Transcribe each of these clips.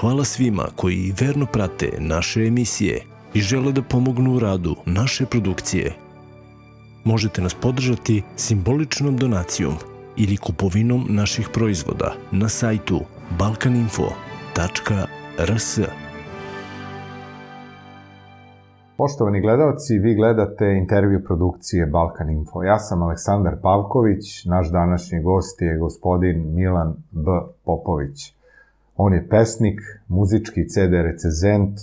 Hvala svima koji verno prate naše emisije i žele da pomognu u radu naše produkcije. Možete nas podržati simboličnom donacijom ili kupovinom naših proizvoda na sajtu balkaninfo.rs. Poštovani gledalci, vi gledate intervju produkcije Balkan Info. Ja sam Aleksandar Pavković, naš današnji gost je gospodin Milan B. Popović. On je pesnik, muzički CD recenzent,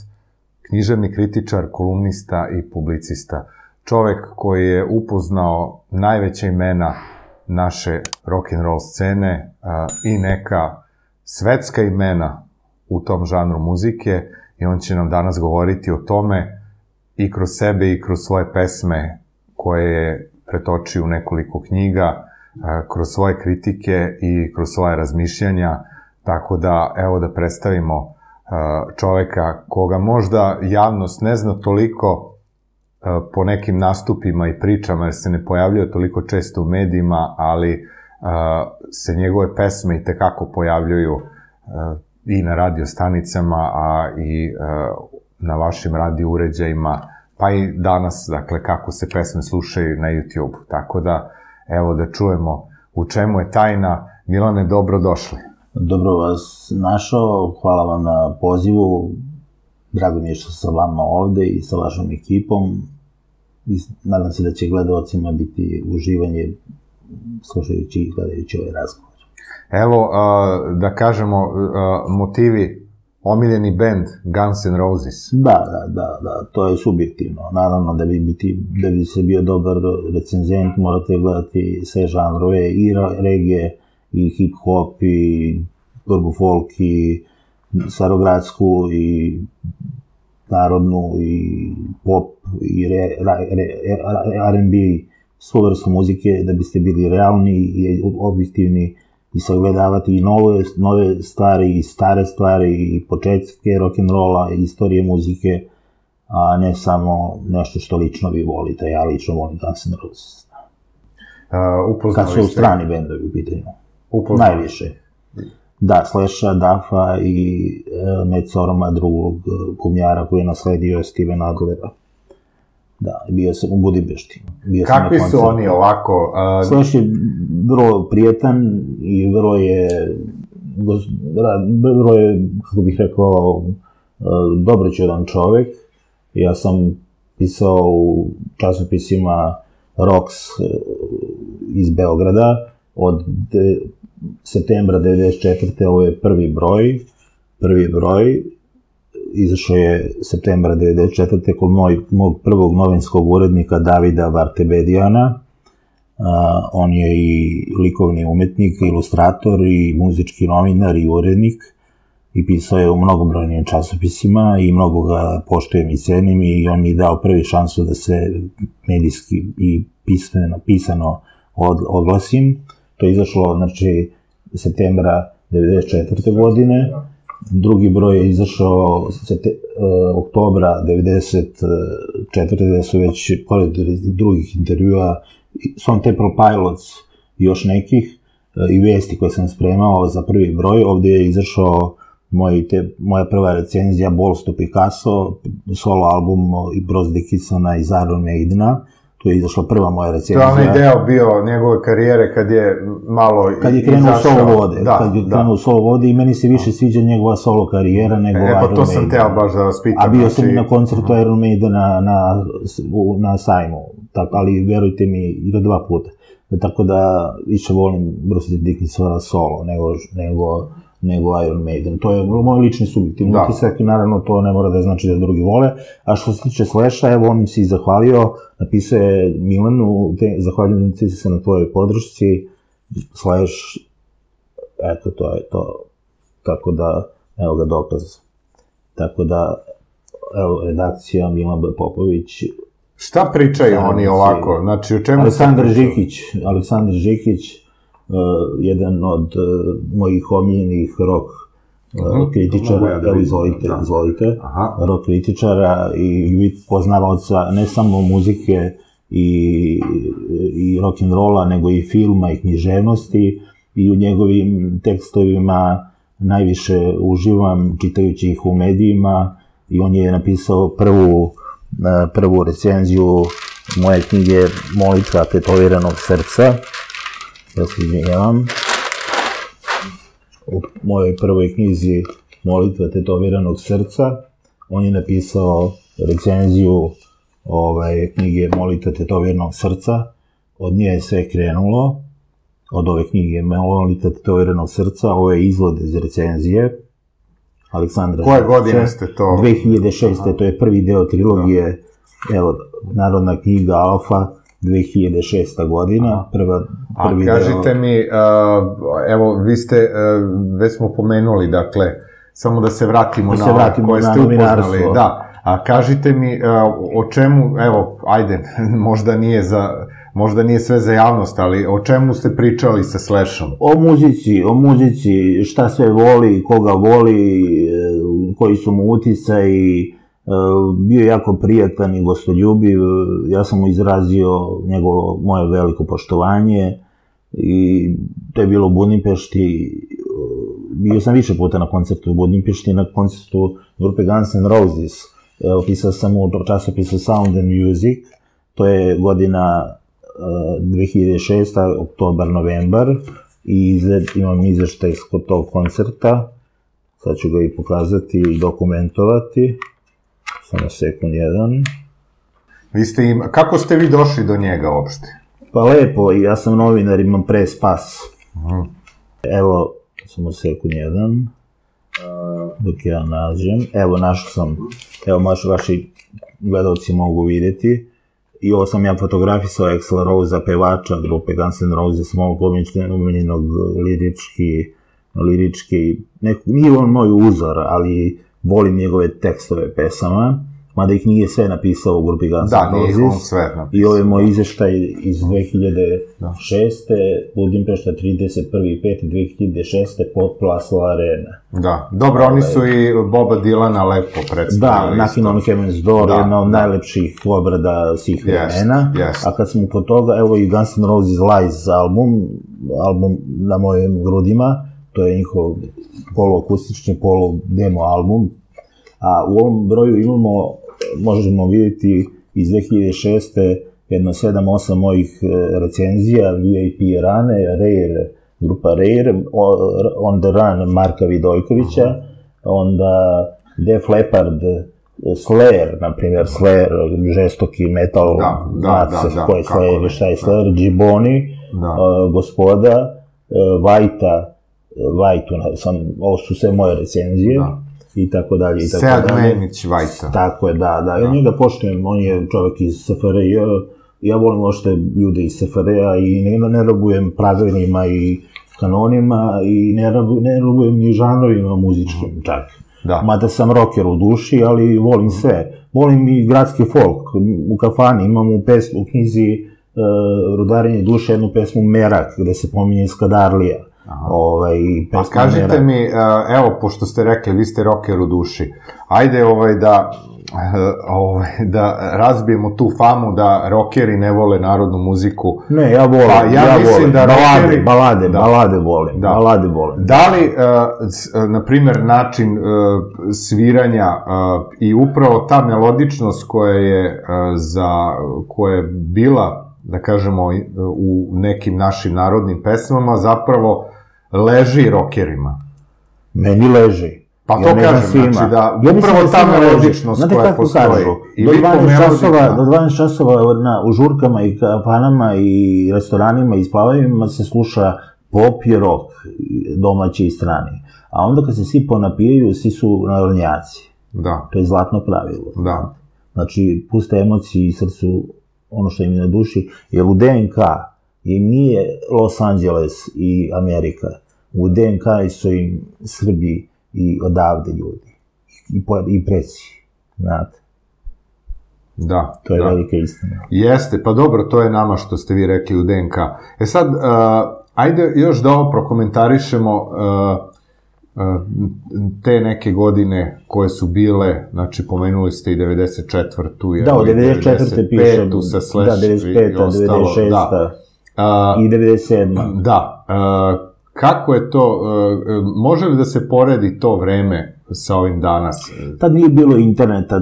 književni kritičar, kolumnista i publicista. Čovek koji je upoznao najveća imena naše rock'n'roll scene i neka svetska imena u tom žanru muzike, i on će nam danas govoriti o tome i kroz sebe i kroz svoje pesme koje je pretočio u nekoliko knjiga, kroz svoje kritike i kroz svoje razmišljanja. Tako da, evo da predstavimo čoveka koga možda javnost ne zna toliko po nekim nastupima i pričama, jer se ne pojavljuje toliko često u medijima, ali se njegove pesme i tekako pojavljuju i na radio stanicama, a i na vašim radio uređajima, pa i danas, dakle, kako se pesme slušaju na YouTube. Tako da, evo da čujemo u čemu je tajna. Milane, dobrodošli. Dobro vas našao, hvala vam na pozivu. Drago mi je što sam vama ovde i sa vašom ekipom. Nadam se da će gledaocima biti uživanje slušajući i gledajući ovaj razgovor. Evo, da kažemo, motivi, omiljeni band Guns N' Roses. Da, to je subjektivno. Naravno, da bi se bio dobar recenzent, morate gledati sve žanrove, i reggae, i hip-hop, i grbu folk, i starogradsku, i narodnu, i pop, i R&B, svo vrstu muzike, da biste bili realni i objektivni i sagledavati i nove stvari, i stare stvari, i početke rock'n'rolla, i istorije muzike, a ne samo nešto što lično vi volite. Ja lično volim Guns N' Roses. Kad su strani bendovi u pitanju. Najviše. Da, Slasha, Duffa i Mecoroma, drugog gumnjara koji je nasledio Steven Adlera. Da, bio sam u Budimpešti. Kakvi su oni ovako? Slash je vrlo prijetan i vrlo je, kako bih rekao, dobroćudan čovek. Ja sam pisao u časopisima Rocks iz Beograda od septembra 1994. Ovo je prvi broj. Izašao je septembra 1994. kod mog prvog novinskog urednika Davida Vartebedijana. On je i likovni umetnik, ilustrator, i muzički novinar, i urednik. I pisao je u mnogobrojnim časopisima i mnogo ga poštujem i cenim, i on mi je dao prvi šansu da se medijski i pisano oglasim. To je izašlo, znači, septembra 1994. godine. Drugi broj je izašao oktobra 1994. gde su već, pored drugih intervjua, Stone Temple Pilots i još nekih, i vesti koje sam spremao za prvi broj. Ovde je izašao moja prva recenzija Bolsto Picasso, solo album Bruce Dickinsona iz Iron Maidena. Tu je izašla prva moja recenzija. To je onaj deo bio njegove karijere kad je malo izašao. Kad je krenuo solo vode. Kad je krenuo solo vode i meni se više sviđa njegova solo karijera nego Iron Maiden. Epa, to sam teo baš da vas pitam. A bio sam na koncertu Iron Maidena na sajmu, ali verujte mi, i do 2 puta. Tako da više volim Bruce Dickinsona solo nego Iron Maiden. To je moj lični subjektivni utisak i naravno to ne mora da znači da drugi vole. A što se tiče Slasha, evo, on mi se i zahvalio, napisao je: Milanu, zahvaljujem ti se na tvojoj podršci, Slash, eto, to je to. Tako da, evo ga dokaz. Tako da, evo, redakcija Milan B. Popović. Šta pričaju oni ovako? Znači, o čemu se pričaju? Aleksandar Žikić, jedan od mojih omiljenih rock kritičara, izvolite, rock kritičara i poznavaoca ne samo muzike i rock'n'rolla, nego i filma i književnosti, i u njegovim tekstovima najviše uživam čitajući ih u medijima i on je napisao prvu recenziju moje knjige Molitva tetoviranog srca, da se izvinjavam. U mojoj prvoj knjizi Molitva tetoviranog srca on je napisao recenziju knjige Molitva tetoviranog srca. Od nje je sve krenulo, od ove knjige Molitva tetoviranog srca. Ovo je izvod iz recenzije Aleksandra Žikića. Koje godine ste to? 2006. To je prvi deo trilogije. Evo, Narodna knjiga Alfa, 2006. godina, prvi deo. A kažite mi, evo, vi ste, već smo pomenuli, dakle, samo da se vratimo na ove koje ste upoznali. Da, a kažite mi, o čemu, evo, ajde, možda nije sve za javnost, ali o čemu ste pričali sa Slashom? O muzici, šta sve voli, koga voli, koji su mu uticaji. Bio je jako prijatan i gostoljubiv, ja sam mu izrazio moje veliko poštovanje i to je bilo u Budimpešti. Bio sam više puta na koncertu u Budimpešti, na koncertu grupe Guns N' Roses. Pisao sam u časopisu Sound and Music, to je godina 2006. oktobar, novembar, i imam izveštaj kod tog koncerta, sad ću ga i pokazati i dokumentovati. Samo sekund jedan. Kako ste vi došli do njega uopšte? Pa lepo, ja sam novinar, imam pres pas. Evo, samo sekund jedan. Dok ja nađem. Evo, našao sam. Evo, vaši gledalci mogu vidjeti. I ovo sam ja fotografisao Axla Rosea, pevača grupe Guns N' Roses, mog omiljenog lirički. Nije on moj uzor, ali volim njegove tekstove pesama, mada ih nije sve napisao u grupi Guns N' Roses. Da, nije on sve napisao. I ovo je moj izveštaj iz 2006. Budimpešta, 31.5.2006. pod Plaza Arena. Da, dobro, oni su i Boba Dilana lepo predstavili. Da, Knockin' on Heaven's Door, jedna od najlepših obrada svih vremena. A kad smo kod toga, evo i Guns N' Roses Lies album Na mojim grudima. To je njihov poloakustični, polodemo album. A u ovom broju imamo, možemo vidjeti iz 2006. jedno 7-8 mojih recenzija, VIP Rane, Rare, grupa Rare, On the Run Marka Vidojkovića, onda Def Leppard, Slayer, na primjer, Slayer, žestoki metal, šta je Slayer, Džiboni, Gospoda, Vajtu, ovo su sve moje recenzije i tako dalje. Sead Menić Vajta. Tako je, da. Ja njega poštujem, on je čovjek iz SFRJ, ja volim ošte ljude iz SFRJ-a i ne robujem pravilima i kanonima i ne robujem ni žanrovima muzičkim čak. Mada sam rocker u duši, ali volim sve. Volim i gradski folk. U kafani imam u knjizi Rudarenje duše jednu pesmu Merak, gde se pominje Skadarlija. Pa kažite mi, evo, pošto ste rekli, vi ste roker u duši, ajde da razbijemo tu famu da rokeri ne vole narodnu muziku. Ne, ja volim, balade volim. Da li, na primer, način sviranja i upravo ta melodičnost koja je bila, da kažemo, u nekim našim narodnim pesmama, zapravo leži rokerima. Meni leži. Pa to kažem, znači da upravo ta melodičnost koja postoji. Do 12 časova u žurkama i kafanama i restoranima i spavovima se sluša pop i rock, domaći i strani. A onda kad se svi ponapijaju, svi su narodnjaci. To je zlatno pravilo. Znači, puste emocije i srcu ono što im je na duši, jer u DNK im nije Los Angeles i Amerika. U DNK su im Srbi i odavde ljudi. I preci. Znate? Da. To je velika istina. Jeste, pa dobro, to je nama što ste vi rekli u DNK. E sad, ajde još da ovo prokomentarišemo te neke godine koje su bile, znači pomenuli ste i 94. Da, od 94. piše, da, 95. 96. i 97. Da, Kako je to, može li da se poredi to vreme sa ovim danas? Tad nije bilo interneta,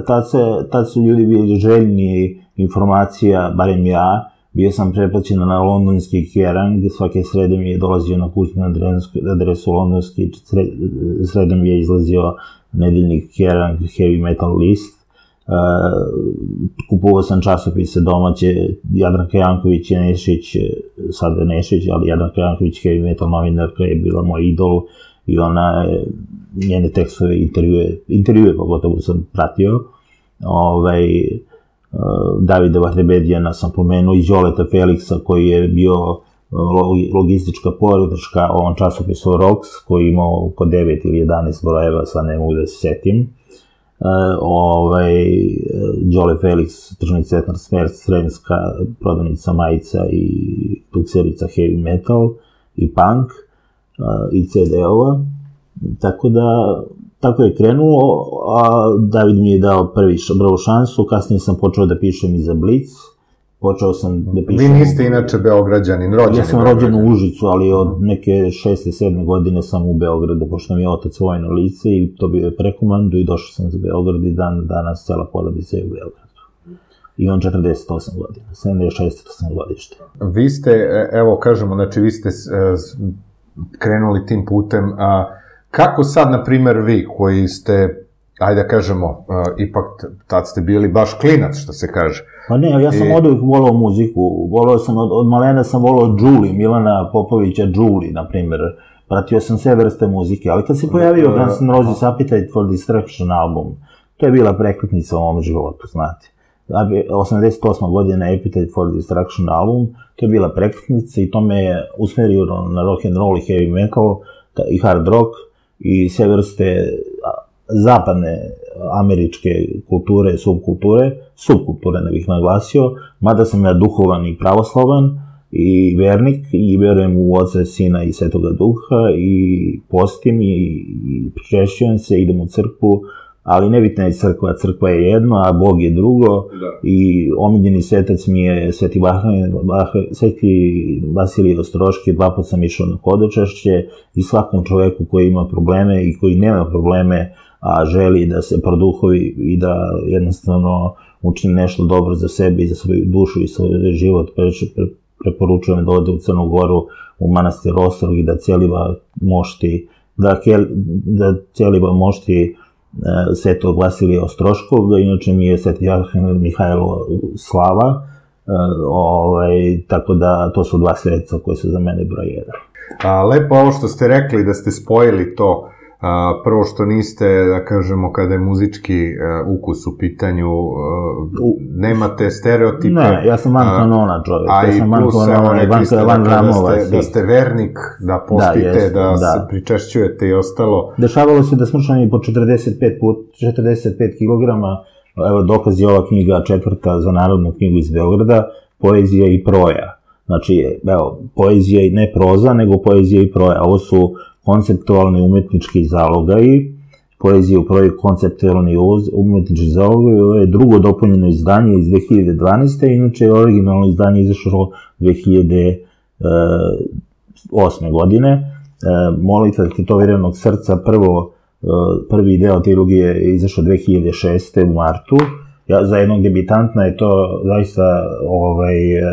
tad su ljudi bili željni informacija, barem ja. Bio sam preplaćen na londonski Keran, gde svake srede mi je dolazio na kućnu adresu londonski, srede mi je izlazio nedeljnik Keran, heavy metal list. Kupovao sam časopise domaće, Jadranka Janković i Nešić, sada Nešić, ali Jadranka Janković, heavy metal novinarka, je bila moj idol i ona, njene tekstove, intervjue pogotovo sam pratio. Davida Vartebedijana sam pomenuo i Đoleta Feliksa, koji je bio logistička podrška ovom časopisu Rox, koji je imao oko 9 ili 11 brojeva, sad ne mogu da se setim. Đole Feliks, tržni centar Smert, Sremska, prodavnica majica i tukserica heavy metal i punk i CD-ova. Tako je krenulo, a David mi je dao prvu šansu, kasnije sam počeo da pišem i za Blitz, počeo sam da pišem... Vi niste inače Beograđanin, rođeni Beograđanin. Ja sam rođen u Užicu, ali od neke 6-7 godine sam u Beogradu, pošto mi je otac vojno lice i to bio je prekomandu i došao sam za Beograd i danas cela porodica je u Beogradu. Imam 48 godina, 76-48 godište. Vi ste, evo kažemo, znači vi ste krenuli tim putem, a kako sad, na primer, vi koji ste, ajde da kažemo, ipak tad ste bili baš klinac, što se kaže. Pa ne, ja sam oduvijek volao muziku, volao sam, od malena sam volao Đuli, Milana Popovića Đuli, na primer. Pratio sam sve vrste muzike, ali kad se pojavio Guns N' Roses Appetite for Destruction album, to je bila prekretnica u mom životu, znate. 88. godina Appetite for Destruction album, to je bila prekretnica i to me je usmerio na rock'n'roll i heavy metal, i hard rock, i sve vrste zapadne američke kulture, subkulture ne bih naglasio, mada sam ja duhovan i pravoslavan, i vernik, i verujem u Oca, Sina i Svetoga Duha, i postim, i pričešćujem se, idem u crkvu, ali nebitna je crkva, crkva je jedno, a Bog je drugo, i omiljeni svetac mi je Sveti Vasilije Ostroški, dva put sam išao na hodočašće i svakom čoveku koji ima probleme i koji nema probleme, a želi da se produhovi i da jednostavno učini nešto dobro za sebe i za svoju dušu i svoj život, preporučujem da ode u Crnu Goru, u manastir Ostrog i da celiba mošti Svetog Vasilija Ostroškog, inače mi je Sveti Arhanđel Mihajlo Slava, tako da to su dva sveca koje su za mene broj jedan. Lepo ovo što ste rekli, da ste spojili to, prvo što niste, da kažemo, kada je muzički ukus u pitanju, nemate stereotipe. Ne, ja sam van kanona čovjek, ja sam van kanona, van ramova. Da ste vernik, da postite, da se pričešćujete i ostalo. Dešavalo se da smršam i po 45 kilograma, evo dokaz je ova knjiga četvrta za Narodnu knjigu iz Beograda, Poezija i proja. Znači, evo, poezija i ne proza, nego poezija i proja. Ovo su konceptualni umetnički zalogaji, poezije u proju konceptualni umetnički zalogaji, ovo je drugo dopunjeno izdanje iz 2012. Inače, originalno izdanje izašlo 2008. godine. Molitva tetovirenog srca, prvi deo trilogije je izašao 2006. u martu. Za jednog debitanta je to zaista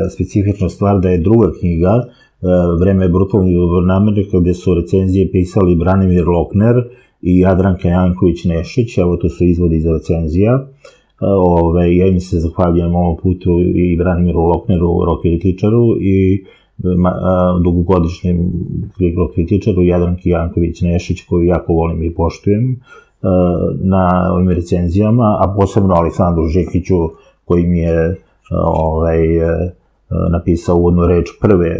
specifična stvar da je druga knjiga, Vreme je brutalno i dobronamerno, gde su recenzije pisali Branimir Lokner i Jadranka Janković-Nešić, evo to su izvodi iz recenzija. Ja im se zahvaljujem ovom putu i Branimiru Lokneru, rock-kritičaru, i dugogodišnjem rock-kritičaru Jadranki Janković-Nešić, koju jako volim i poštujem na ovim recenzijama, a posebno Aleksandru Žikiću, koji mi je napisao uvodnu reč prve,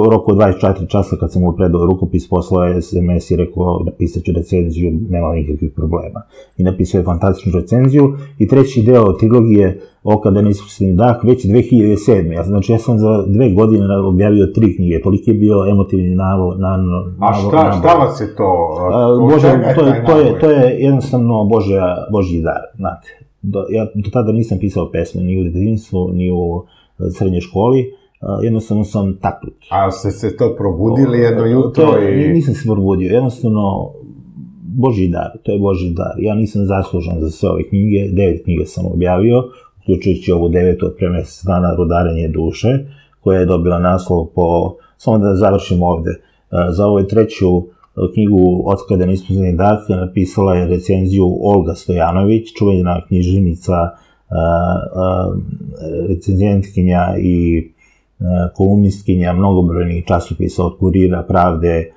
u roku 24 časa kad sam mu predao rukopis, poslao SMS i rekao napisat ću recenziju, nema nikakvih problema. I napisao je fantastičnu recenziju. I treći deo trilogije Oka da ne ispustim dah, već 2007. Znači ja sam za 2 godine objavio 3 knjige, toliki je bio emotivni nabor. A šta vas je to? To je jednostavno Božji dar, znate. Ja do tada nisam pisao pesme, ni u detinjstvu, ni u srednje školi, jednostavno sam taknut. A ste se to probudili jedno jutro i... Nisam se probudio, jednostavno Božji dar, to je Božji dar. Ja nisam zaslužan za sve ove knjige, 9 knjiga sam objavio, uključujući ovu 9 od pre mjesec dana Rudarenje duše, koja je dobila naslov po... Samo da završim ovde. Za ovu 3. knjigu Otkada neispunjeni dah napisala je recenziju Olga Stojanović, čuvena književnica, recenzijentkinja i kolumnistkinja mnogobrojnih časopisa od Kurira, Pravde,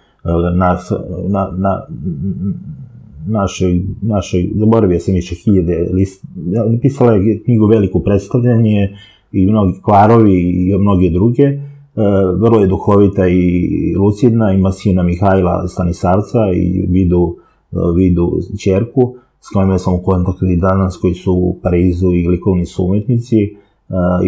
našoj, zaboravio sam više 1000 lista, napisala je knjigu Veliko predstavljanje i mnogi Kvarovi i mnoge druge. Vrlo je duhovita i lucidna, ima sina Mihajla Stanisavca i Vidu čerku, s kojima sam u kontaktu i danas, koji su u Parizu i likovni su umetnici.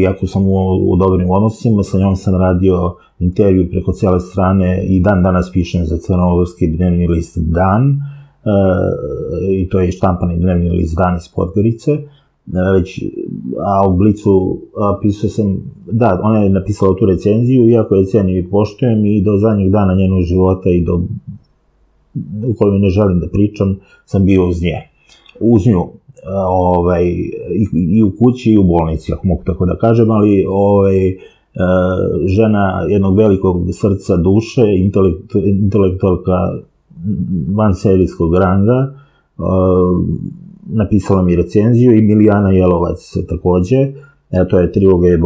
Iako sam u dobrim odnosima, sa njom sam radio intervju preko cele strane i dan danas pišem za crnogorski dnevni list Dan, i to je štampani dnevni list Dan iz Podgorice. A u Blicu pisao sam, da, ona je napisala tu recenziju, iako je cenim i poštujem i do zadnjeg dana njenog života i do u kojoj ne želim da pričam, sam bio uz nju i u kući i u bolnici, ako mogu tako da kažem, ali žena jednog velikog srca, duše, intelektualka vanserijskog ranga, napisala mi recenziju, i Milijana Jelovac takođe, to je Triloga je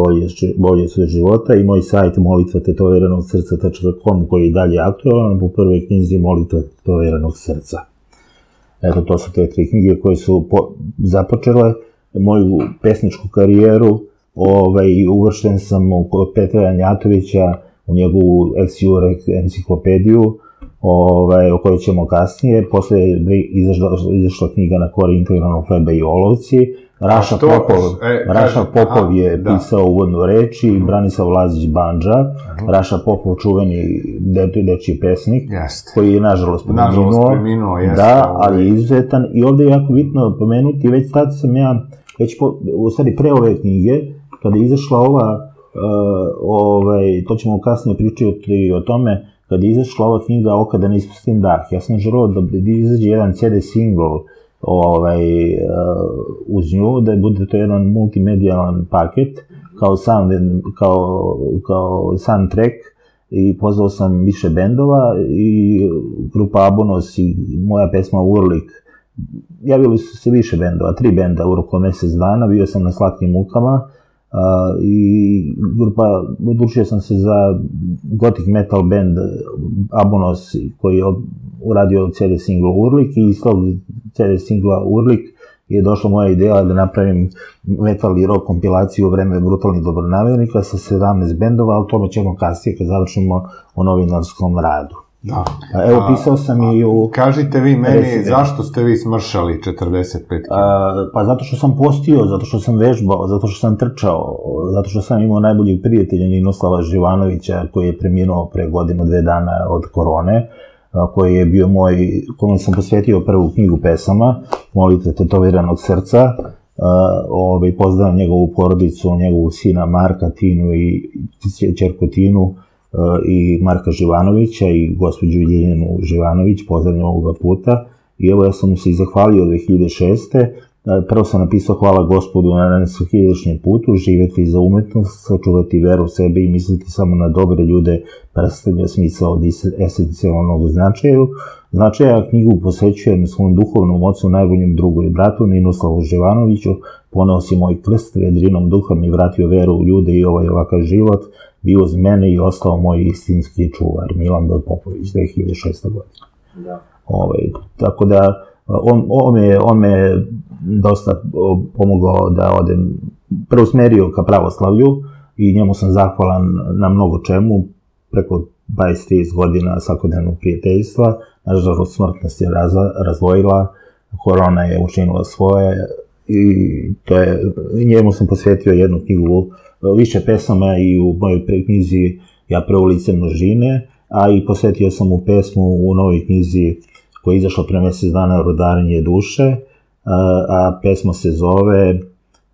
bolje od života, i moj sajt molitva tetoveranog srca.com, koji je dalje aktualan po prvoj knjizi Molitva tetoveranog srca. Eto, to su te 3 knjige koje su započele moju pesničku karijeru, i uvršten sam kod Petra Janjatovića u njegovu ex-jure enciklopediju, o kojoj ćemo kasnije. Posle je izašla knjiga Na kori integralnog hleba i olovci. Raša Popov je pisao uvodnu reč i Branisav Lazić Banđa. Raša Popov, čuveni dečiji pesnik, koji je nažalost preminuo, da, ali je izuzetan. I ovde je jako bitno pomenuti, već tad sam ja, u stvari pre ove knjige, kada je izašla ova, to ćemo kasnije pričati o tome, kada je izašla ova knjiga Otkada neispunjeni dah, ja sam želeo da izađe jedan CD single uz nju, da bude to jedan multimedijalan paket, kao soundtrack, i pozvao sam više bendova, i grupa Abonos i moja pesma Urlik. Javili su se više bendova, 3 benda u roku mesec dana, bio sam na Slatkim mukama, i grupa, odlučio sam se za gothic metal band Abonos, koji je uradio CD singla Urlik, i iz tog CD singla Urlik je došla moja ideja da napravim metal i rock kompilaciju Vreme brutalnih dobronamernika sa 17 bendova, ali tome ćemo kasnije kad završimo o novinarskom radu. Da. Evo, pisao sam i u... Kažite vi meni, zašto ste vi smršali 45 kila? Pa zato što sam postio, zato što sam vežbao, zato što sam trčao, zato što sam imao najboljeg prijatelja Ninoslava Živanovića, koji je preminuo pre godinu, 2 dana od korone, koji je bio moj, kojom sam posvetio prvu knjigu pesama, Molitva tetoviranog srca, i pozdravljam njegovu porodicu, njegovu sina Marka, Tinu i ćerku Tinu, i Marka Živanovića i gospođu Ljiljanu Živanović, pozdravljam ovoga puta. I evo, ja sam mu se i zahvalio 2006. Prvo sam napisao hvala Gospodu na svakogodišnjem putu, živeti za umetnost, sačuvati veru u sebe i misliti samo na dobre ljude, predstavlja smisao od esencijalnog značaja. Knjigu posvećujem svom duhovnom ocu, najboljem drugu i bratu, Ninoslavu Živanoviću. Poneo si moj krst, vedrinom duha mi vratio veru u ljude i ovaj ovakav život, bio uz mene i ostao moj istinski čuvar, Milan B. Popović, 2006. godina. Tako da, on me je dosta pomogao da odem, preusmerio ka pravoslavlju, i njemu sam zahvalan na mnogo čemu, preko 20-30 godina svakodnevnog prijateljstva. Nažalost, smrt nas je razvojila, korona je učinila svoje, i njemu sam posvetio jednu knjigu, više pesama, i u mojoj knjizi Ja prvo lice množine, a i posvetio sam mu pesmu u novoj knjizi koja je izašla pre mjesec dana, Rudarenje duše, a pesma se zove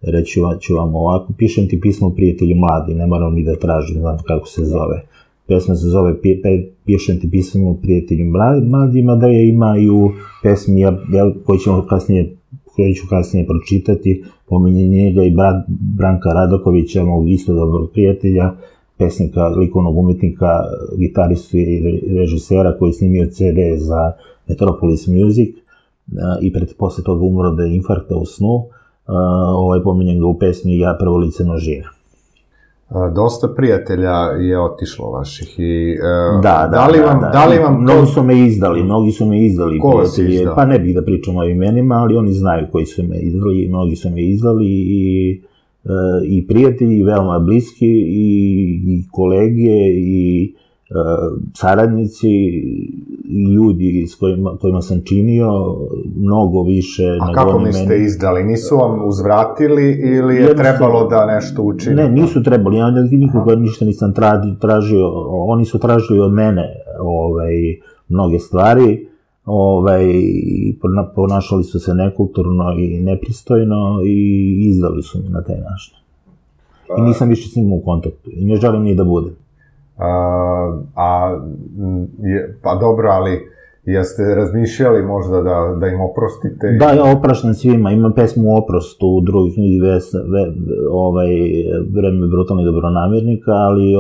reći ću vam ovako, pišem ti pismo prijatelji mladi, ne moram ni da tražim, znam kako se zove. Pesma se zove Pišem ti pismo prijatelji mladima, da je ima i u pesmi koju ću kasnije pročitati, pominje njega i brat Branka Radakovića, mog isto dobrog prijatelja, pesnika, likovnog umetnika, gitaristu i režisera koji je snimio CD za Metropolis Music i posle toga umro od infarkta u snu. Pominjem ga u pesmi Ja prvo lice nožina. Dosta prijatelja je otišlo vaših i... Da, mnogi su me izdali. Ko vas izdao? Pa ne bih da pričam o imenima, ali oni znaju koji su me izdali, mnogi su me izdali i prijatelji, veoma bliski, i kolege, i saradnici, i ljudi s kojima sam činio mnogo više. A kako niste izdali? Nisu vam uzvratili ili je trebalo da nešto učini? Ne, nisu trebali. Ja nikoga ništa nisam tražio. Oni su tražili od mene mnoge stvari. Ponašali su se nekulturno i nepristojno i izdali su mi na taj način. I nisam više s njima u kontaktu. I ne želim ni da budem. Pa dobro, ali jeste razmišljali možda da im oprostite? Da, ja opraštam svima, imam pesmu Oprost u drugoj knjizi Vreme brutalnih dobronamirnika, ali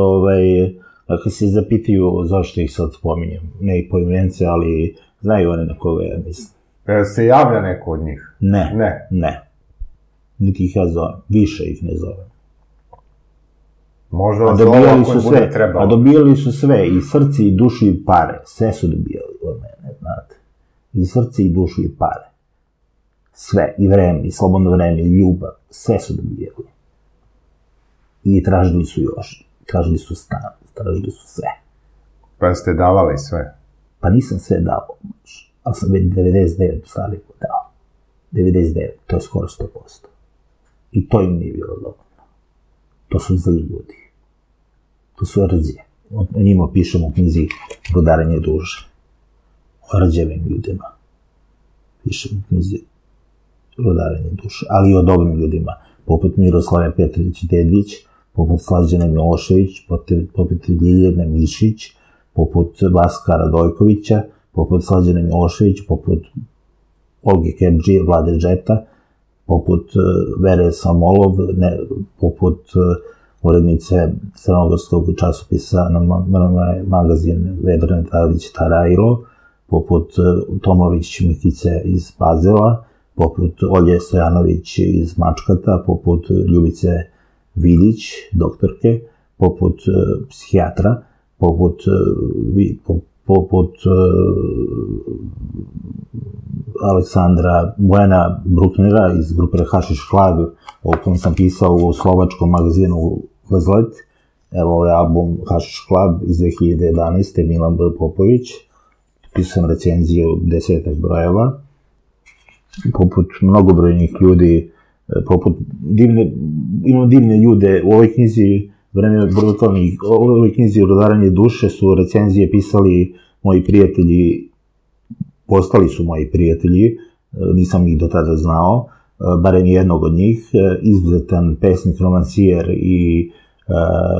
kada se zapitaju zašto ih sad spominjem, ne i poimence, ali znaju one na koga ja mislim. Se javlja neko od njih? Ne. Niti ih ja zovem, više ih ne zovem. Možda vas ovo koji bude trebalo. A dobijali su sve, i srce, i dušu, i pare. Sve su dobijali od mene, znate. I srce, i dušu, i pare. Sve, i vreme, i slobodno vreme, i ljubav. Sve su dobijali. I tražili su još. Tražili su stan, tražili su sve. Pa ste davali sve? Pa nisam sve davao, ali sam 99 stvari dao. 99, to je skoro 100%. I to im nije bilo dobro. To su zli ljudi. To su rđe. O njima pišem u knjizi Rudarenje duše. O rđevim ljudima. Pišem u knjizi Rudarenje duše. Ali i o dobrim ljudima. Poput Miroslave Petrović Dedić, poput Slađane Milošević, poput Ljiljane Mišić, poput Vaska Radojkovića, poput Slađane Milošević, poput Olge Kebđije, Vlade Žeta, poput Vere Samolov, poput urednice crnogorskog časopisa na magazin Vedrane Tadić Tarajlo, poput Tomović Mikice iz Pazela, poput Olje Stojanović iz Mačkata, poput Ljubice Viljić, doktorke, poput psihijatra, poput Aleksandra Bojana Bruknera iz grupe Hašiš Klab, o kojem sam pisao u slovačkom magazinu Vzlet. Evo ovaj album Hašiš Klab iz 2011. Milan B. Popović. Pisao sam recenziju 10 brojeva. Poput mnogobrojnih ljudi, imam divne ljude u ovoj knjizi. U ovoj knjizi Rudarenje duše su recenzije pisali moji prijatelji, postali su moji prijatelji, nisam ih do tada znao, barem jednog od njih, izuzetan pesnik, romansijer i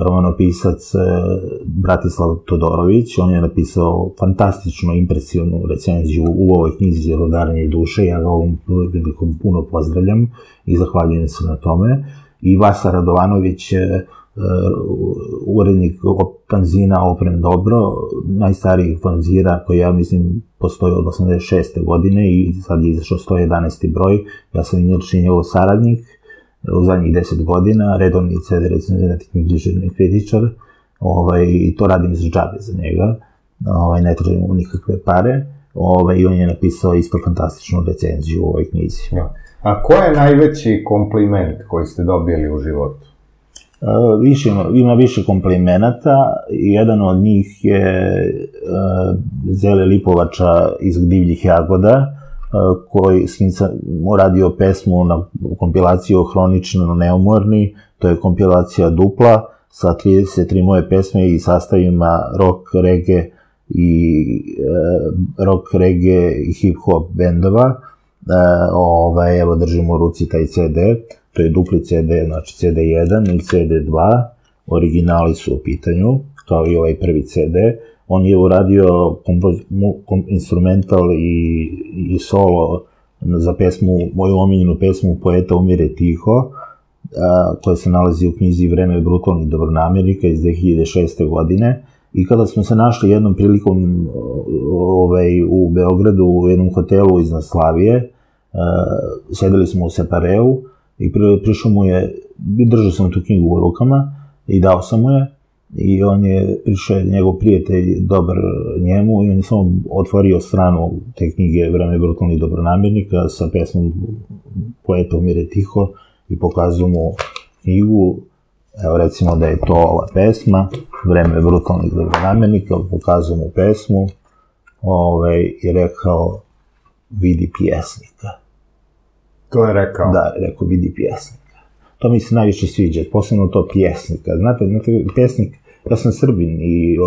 romanopisac Branislav Todorović. On je napisao fantastično, impresivnu recenziju u ovoj knjizi Rudarenje duše, ja ga ovom prilikom puno pozdravljam i zahvaljujem se na tome. I Vaso Radovanović, urednik fanzina Oprem Dobro, najstarijih fanzira koji ja mislim postoji od 86. godine i sad je izašao 111. broj. Ja sam njegov saradnik u zadnjih 10 godina, redovni CD recenzent i književni kritičar i to radim iz džabe za njega, ne tražim mu nikakve pare i on je napisao isto fantastičnu recenziju u ovoj knjizi. A ko je najveći kompliment koji ste dobili u životu? Ima više komplimenata, jedan od njih je Zele Lipovača iz Divljih jagoda, s kim sam uradio pesmu na kompilaciju Hronično neumorni, to je kompilacija dupla sa 33 moje pesme i sastavima rock, reggae i hip-hop bendova. evo držim u ruci taj CD, to je dupli CD, znači CD1 i CD2, originali su u pitanju, kao i ovaj prvi CD. On je uradio instrumental i solo za pesmu, moju omiljenu pesmu Poeta umire tiho, koja se nalazi u knjizi Vreme brutalnih dobronamernika iz 2006. godine. I kada smo se našli jednom prilikom u Beogradu, u jednom hotelu iznad Slavije, sedeli smo u separeu i prišao mu je, držao sam tu knjigu u rukama i dao sam mu je, i on je, prišao je njegov prijatelj dobar njemu i on je samo otvorio stranu te knjige Vreme brutalnih dobronamernika sa pesmom Poeta umire tiho i pokazao mu knjigu. Evo recimo da je to ova pesma, Vreme brutalnih dobronamernika, pokazao mu pesmu i rekao vidi pjesnika. To je rekao? Da, rekao vidi pjesnika. To mi se najviše sviđa, posebno to pjesnika. Znate, pjesnik, ja sam Srbin i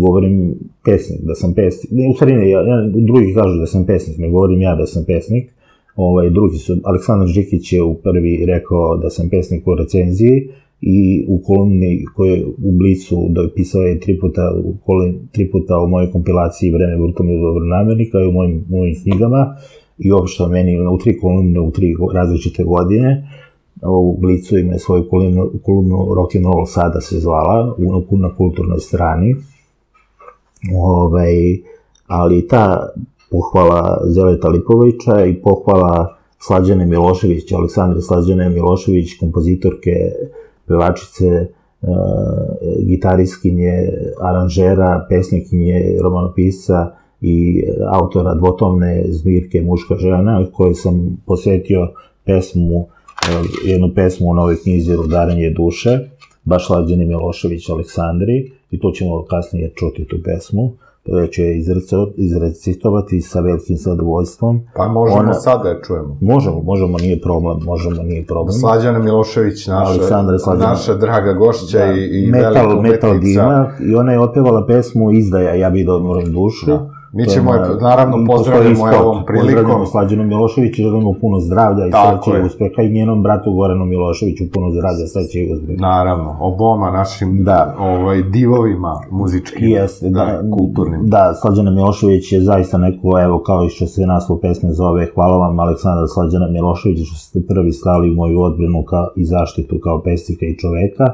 govorim pesnik, da sam pesnik. U stvari ne, drugi kažu da sam pesnik, ne govorim ja da sam pesnik. Drugi su, Aleksandar Žikić je u prvi rekao da sam pesnik u recenziji i u kolumni koja je u Blicu, dopisao je tri puta u mojoj kompilaciji Vreme brutalnih dobronamernika i u mojim knjigama i uopšte o meni u tri kolumne u tri različite godine. U Blicu ima je svoju kolumnu Rock'n'Roll sada se zvala, na kulturnoj strani. Ali ta pohvala Zeleta Lipovača i pohvala Slađane Milošević, Aleksandre Slađane Milošević, kompozitorke, pevačice, gitaristkinje, aranžera, pesnikinje, romanopisca i autora dvotomne zbirke Muška žena, koju sam posvetio jednu pesmu u novoj knjizi Rudarenje duše, baš Slađani Milošević Aleksandri, i to ćemo kasnije čuti tu pesmu. Ja ću je izrecitovati sa velikim zadovoljstvom. Pa možemo sada je čujemo. Možemo, nije problem. Slađana Milošević, naša draga gošća i velika umetnica. Metal Dima, i ona je otpevala pesmu Izdaja, ja bih da odmorim dušu. Mi ćemo je, naravno, pozdravimo je ovom prilikom. Pozdravimo Slađanu Milošević i želimo puno zdravlja i sreće i uspeha, i njenom bratu Goranu Miloševiću puno zdravlja, sreće i uspeha. Naravno, oboma našim divovima muzičkim, kulturnim. Da, Slađana Milošević je zaista neko, evo, kao i što se naslov pesme zove, hvala vam Aleksandar Slađana Milošević što ste prvi stali u moju odbranu i zaštitu kao pesnika i čoveka.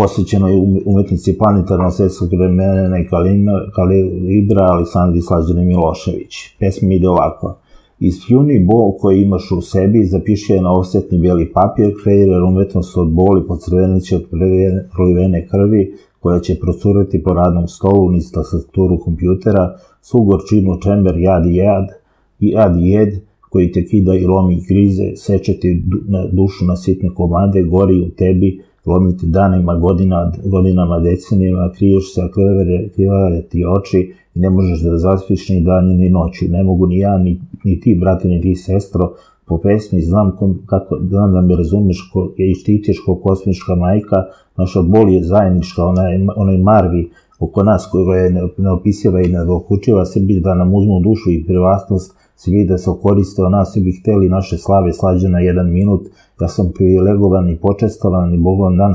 Posvećeno je umetnici planetarno svetskog vremena i kalibra Aleksandri Slađane Milošević. Pesma ide ovako. Ispljuni bol koji imaš u sebi, zapiši je na offsetni bijeli papir, kreira umetnost od boli, pocrveneće od prolivene krvi, koja će procurati po radnom stolu, niz tastaturu kompjutera, svu gorčinu, čember, jad i jed, koji te kida i lomi grize, seče ti dušu na sitne komade, gori u tebi, lomiti danima, godinama, decenijima, kriješ se, a krivare ti oči i ne možeš da zaspiš ni danje ni noći. Ne mogu ni ja, ni ti, brate, ni ti, sestro, po pesmi znam da me razumeš i štitiš kao kosmička majka, naša bol je zajednička, onoj marvi oko nas koja je neopisiva i nedokučiva, sebi da nam uzmu dušu i privastnost, svi da se okoriste o nas, svi bi hteli naše slave slađe na 1 minut, ja sam privilegovan i počestovan i bogovan dan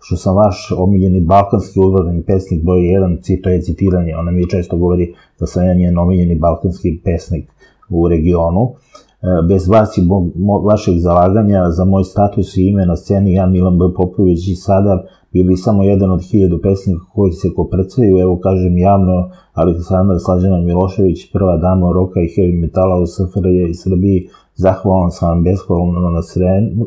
što sam vaš omiljeni balkanski udarni pesnik broj 1, to je citiranje, ona mi često govori da sam ja njen omiljeni balkanski pesnik u regionu. Bez vas i vašeg zalaganja za moj status i ime na sceni, ja Milan B. Popović i sada bio bi samo jedan od 1000 pesnika koji se koprcaju, evo kažem javno, Aleksandar Slađana Milošević, prva dama roka i heavy metala u SFRJ i Srbiji, zahvalan sam vam bespovratno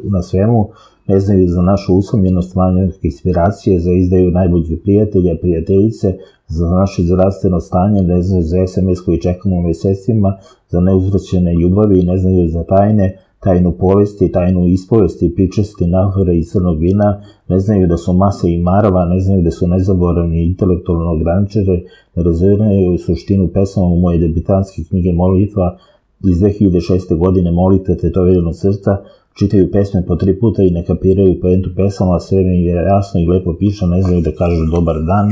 na svemu, ne znaju za našu usamljenost, manjak inspiracije, za izdaju najboljih prijatelja, prijateljice, za naše zdravstveno stanje, ne znaju za SMS koji čekamo mesecima, za neuzvraćene ljubavi, ne znaju za tajne, tajnu povesti, tajnu ispovesti, pričasti nafore i crnog vina, ne znaju da su mase i marava, ne znaju da su nezaboravni intelektualno ograničeni, ne razumiju suštinu pesama u moje debitanske knjige Molitva iz 2006. godine, Molitva tetovirano srca, čitaju pesme po 3 puta i ne kapiraju poentu pesama, sve mi je jasno i lepo piše, ne znaju da kažu dobar dan.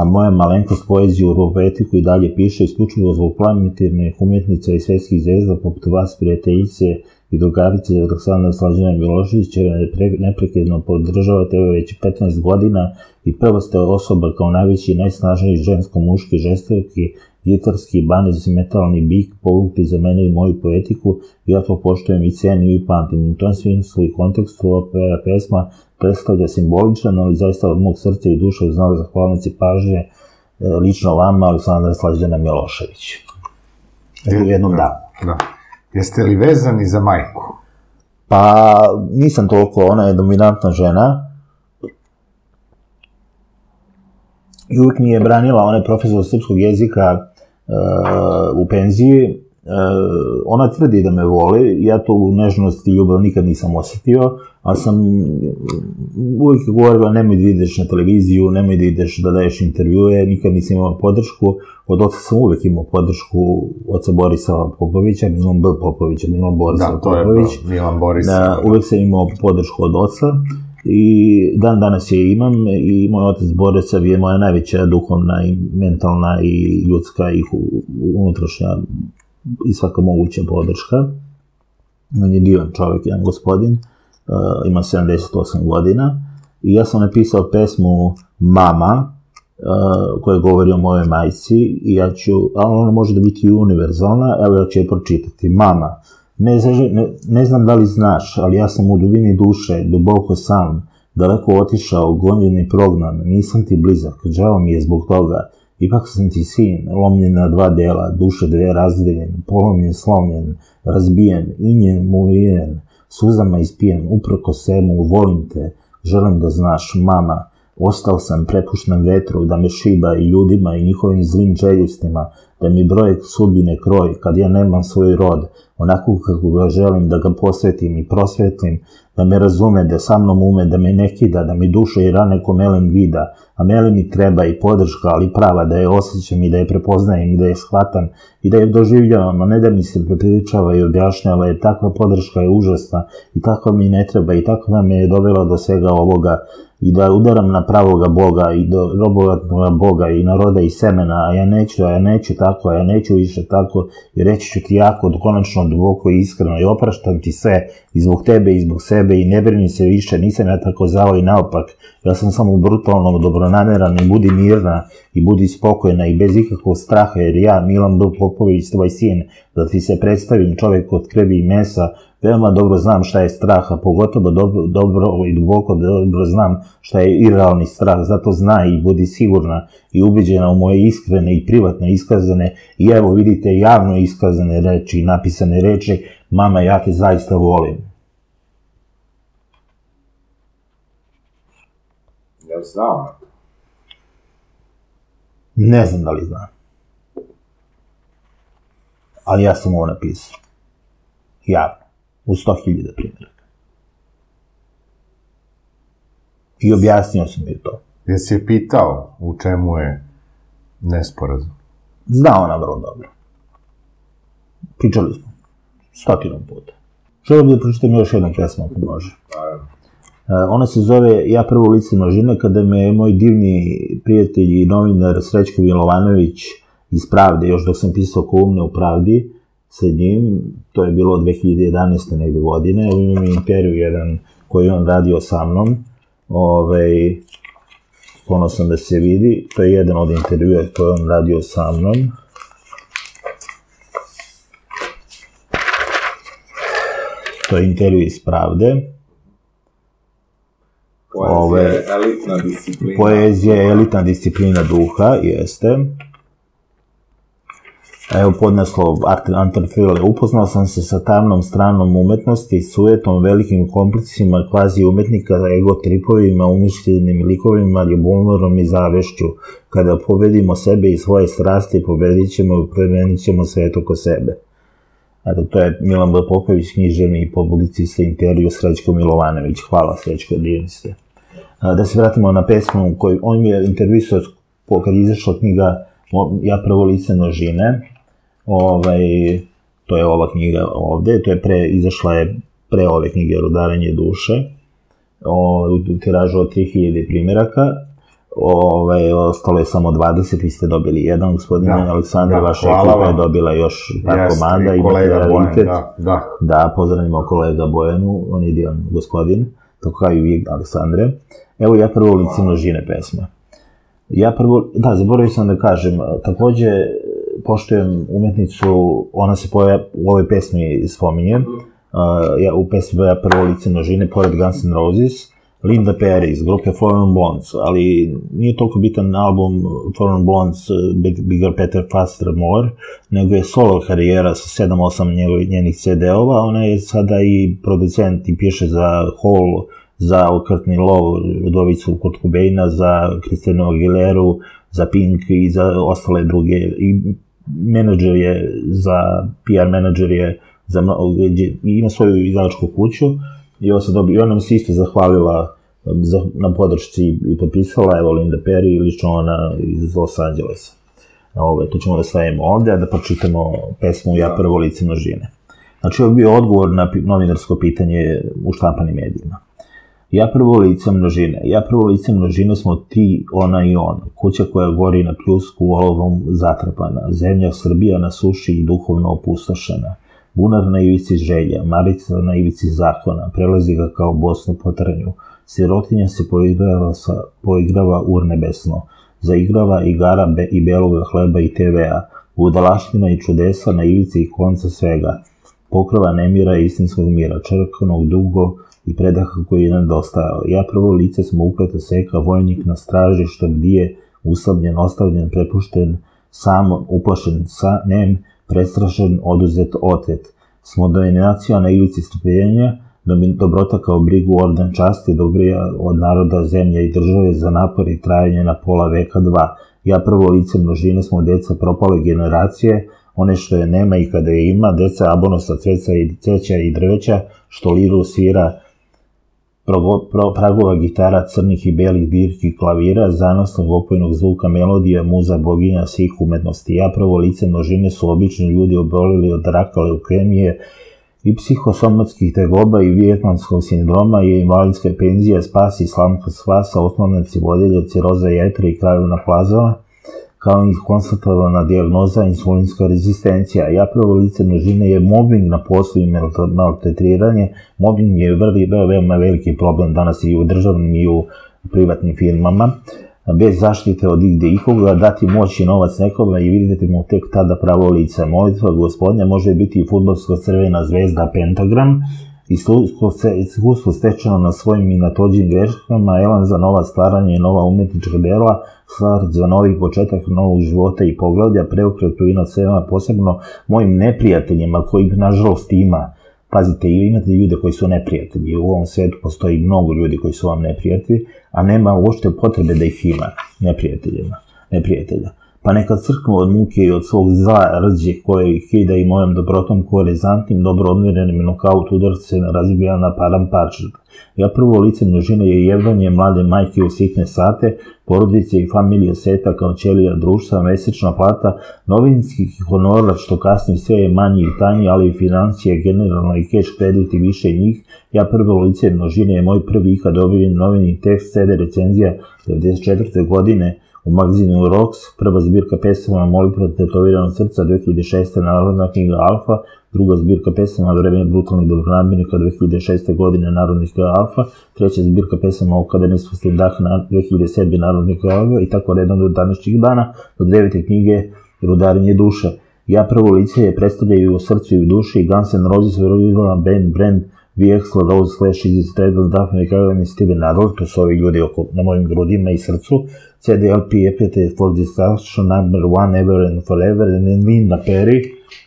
a moja malenkost poeziju u rovetiku i dalje piše isključivo zbog planetarnih umjetnica i svetskih zvezda poput vas, prijateljice i drugarice Aleksandra Slađana Milošević, jer neprekidno podržavate evo već 15 godina i prva ste osoba kao najveći i najsnažniji žensko-muški žestorki, gitarski, banez, metalni bik, povukli za mene i moju poetiku, ja to poštujem i cenim i pamtim. U tom smislu i kontekstu ova pesma predstavlja simboličan, ali zaista od mog srca i duše u znak zahvalnosti pažnje lično vama, Aleksandra Slađana Milošević. U jednom danu. Da. Jeste li vezani za majku? Pa, nisam toliko, ona je dominantna žena. I uvijek mi je branila, ona je profesor srpskog jezika u penziji. Ona tvrdi da me voli, ja to u nežnosti i ljubav nikad nisam osjetio, ali sam uvijek govorila nemoj da ideš na televiziju, nemoj da ideš da daješ intervjue, nikad nisam imao podršku, od oca sam uvijek imao podršku, oca Branisava Popovića, Milan B. Popovića, Milan Borisava Popović, uvijek sam imao podršku od oca. I dan danas je imam i moj otac Borisav je moja najveća duhovna i mentalna i ljudska i unutrašnja i svaka moguća podrška. On je divan čovjek, jedan gospodin, ima 78 godina i ja sam napisao pesmu Mama koja govori o mojoj majci i ja ću, ali ona može da biti univerzalna, evo ja ću je pročitati. Mama. Ne znam da li znaš, ali ja sam u dubini duše, duboko sam, daleko otišao, gonjen i prognan, nisam ti blizak, žao mi je zbog toga, ipak sam ti sin, lomljen na dva dela, duše dve razdeljen, polomljen, slomljen, razbijen, injen, muvijen, suzama ispijen, uprko svemu, volim te, želim da znaš, mama, ostao sam prepušten vetru da me šiba i ljudima i njihovim zlim željustima, da mi broje sudbine kroj kad ja nemam svoj rod, onako kako ga želim da ga posvetim i prosvetlim, da me razume, da sa mnom ume, da me ne kida, da mi duše i rane ko melem vida, a melem i treba i podrška, ali prava, da je osjećam i da je prepoznajem i da je shvatam i da je doživljavam, a ne da mi se prepričava i objašnjava, jer takva podrška je užasna i takva mi ne treba i takva me je dovela do svega ovoga i da udaram na pravoga Boga i do robovatnoga Boga i naroda i semena, a ja neću tako, a ja neću više tako i reći ću ti jako, konačno, duboko i iskreno i opraštam ti sve i zbog tebe i zbog sebe i ne brini se više, nisam ja tako zao i naopak, ja sam samo brutalno dobronameran i budi mirna i budi spokojna i bez ikakvog straha jer ja, Milan B. Popović, tvoj sin, da ti se predstavim čovjek od krvi i mesa, veoma dobro znam šta je strah, a pogotovo dobro i duboko dobro znam šta je irealni strah, zato znaj i budi sigurna i ubeđena u moje iskrene i privatno iskazane i evo vidite javno iskazane reči i napisane reči, mama ja te zaista volim. Ja znam. Ne znam da li znam. Ali ja sam ovo napisao. Javno. U 100.000 primjeraka. I objasnio sam joj to. Jesi je pitao u čemu je nesporazum? Zna ona vrlo dobro. Pričali smo. 100 puta. Želim da pročitam još jednu pesmu, ako može. Ona se zove Ja prvo lice množine, kada me je moj divni prijatelj i novinar Srećko Milovanović iz Pravde, još dok sam pisao kolumne u Pravdi, sa njim, to je bilo 2011. negde godine, u imam Imperiju jedan koji on radio sa mnom, ponosan da se vidi, to je jedan od intervjua koji on radio sa mnom. To je intervju iz Pravde. Poezija je elitna disciplina duha, jeste. Evo podnaslov Anton Frile. Upoznao sam se sa tamnom stranom umetnosti, sujetom, velikim kompleksima kvazi umetnika, ego-tripovima, umišljenim likovima, ljubomorom i zavešću. Kada pobedimo sebe i svoje strasti, pobedit ćemo i promenit ćemo svet oko sebe. Eto, to je Milan B. Popović, književni i publicista intervju Srećko Milovanović. Hvala Srećko, divni ste. Da se vratimo na pesmu koju on mi je intervjuisao kad je izašla knjiga Ja prvo lice množine. To je ova knjiga ovde, to je izašla je pre ove knjige Rudaranje duše, u tiražu od 3000 primjeraka. ostalo je samo 20, vi ste dobili jedan, gospodine Aleksandar, vaša ekipa je dobila još par komanda, imate realitet. Da, pozdravimo kolega Bojanu, on je divan gospodin, tako kao i vi, Aleksandre. Evo ja prvo licim množine pesme. Ja prvo, da, zaboravio sam da kažem, takođe poštujem umetnicu, ona se u ovoj pesmi spominje, u pesmi ja prvo licim množine, pored Guns N' Roses, Linda Perry iz grupe Four Non Blondes, ali nije toliko bitan album Four Non Blondes, Bigger, Better, Faster, More, nego je solo karijera sa 7-8 njenih CD-ova, ona je sada i producent i piše za Hole, za Courtney Love, Rudovicu Kurt Cobaina, za Christina Aguileru, za Pink i za ostale druge, i menadžer je, za PR menadžer je, ima svoju izdavačku kuću, i ona nam se isto zahvalila na podršci i potpisala, evo Linda Perry, lično ona iz Los Angelesa. To ćemo da stavimo ovde, a da pročitamo pesmu Ja prvo licim množine. Znači, ovo je bio odgovor na novinarsko pitanje u štampanim medijima. Ja prvo licim množine. Ja prvo licim množine smo ti, ona i on. Kuća koja gori na pljusku, olovom zatrpana. Zemlja Srbija na suši i duhovno opustošena. Bunar na ivici želja, marica na ivici zakona, prelazi ga kao Bosnu po trnju. Sirotinja se poigrava urnebesno, zaigrava igara i beloga hleba i TV-a, budalaština i čudesa na ivici i konca svega, pokrova nemira i istinskog mira, črknog dugo i predaha koji je nedostajao. Ja prvo lice smo ukrata seka, vojnik na straži što bdije, usamljen, ostavljen, prepušten, sam, uplašen, nem, prestrašen, oduzet, otet. Smo dominacija na ivici strpljenja, dobrota kao brigu, orden časti, dobrija od naroda, zemlja i države za napor i trajanje na pola veka dva. Ja prvo lice množine smo deca propale generacije, one što je nema i kada je ima, deca Abonosa, cveća i ceća i drveća, što liru svira, pragova gitara, crnih i belih dirki klavira, zanosnog opojnog zvuka melodija, muza boginja svih umetnosti. Ja prvo lice množine su obični ljudi obolili od raka, leukemije i psihosomatskih tegoba i vijetnamskog sindroma, je invalidska penzija, spas i slamka svasa, osnovnaci vodelja, ciroza jetre i krajevna plazava, kao i konstatovana dijagnoza insulinska rezistencija. Ja prvo lice množine je mobbing na poslu i maltretiranje. Mobbing je veoma veliki problem danas i u državnim i u privatnim firmama. Bez zaštite od igde ikoga, dati moć i novac nekome i vidite mu tek tada pravo lice. Molitva gospodnja može biti i fudbalska crvena zvezda pentagram, iskustvo stečeno na svojim i na tuđim greškama, elan za nova stvaranja i nova umetnička dela, stvar za novih početak novog života i poglavlja, preokretu i nad svema, posebno mojim neprijateljima kojih nažalost ima. Pazite, imate ljude koji su neprijatelji, u ovom svetu postoji mnogo ljudi koji su vam neprijatelji, a nema uopšte potrebe da ih ima neprijatelja. Pa neka crknu od muke i od svog zla rđe koje ih hida i mojom dobrotom korizantnim, dobro odmjerenim nokaut udarce razbija na param parčet. Ja prvo lice množine je jevanje mlade majke u sitne sate, porodice i familije seta kao ćelija društva, mesečna plata, novinskih honora što kasnije sve je manji i tanji, ali i financije generalno i keš krediti više njih. Ja prvo lice množine je moj prvi ikad dobijen novini tekst CD recenzija 1994. godine, u magazinu Rocks, prva zbirka pesama Molitva tetoviranog srca 2006. Narodna knjiga Alfa, druga zbirka pesama Vreme brutalnih dobronamirnika 2006. godine Narodnih knjiga Alfa, treća zbirka pesama O kada ne spustim dah 2007. Narodnih knjiga Alfa i tako redom do današnjih dana, do 9. knjige Rudarenje duše. Ja prvo lice je predstavljaju u srcu i u duši i Guns N' Roses, Iron Maiden, brand Axl Rose, Slash, Daphne, Kevin i Steven Adler, to su ovi ljudi na mojim grudima i srcu, CDLP, Appetite for Destruction, Number One, Ever and Forever,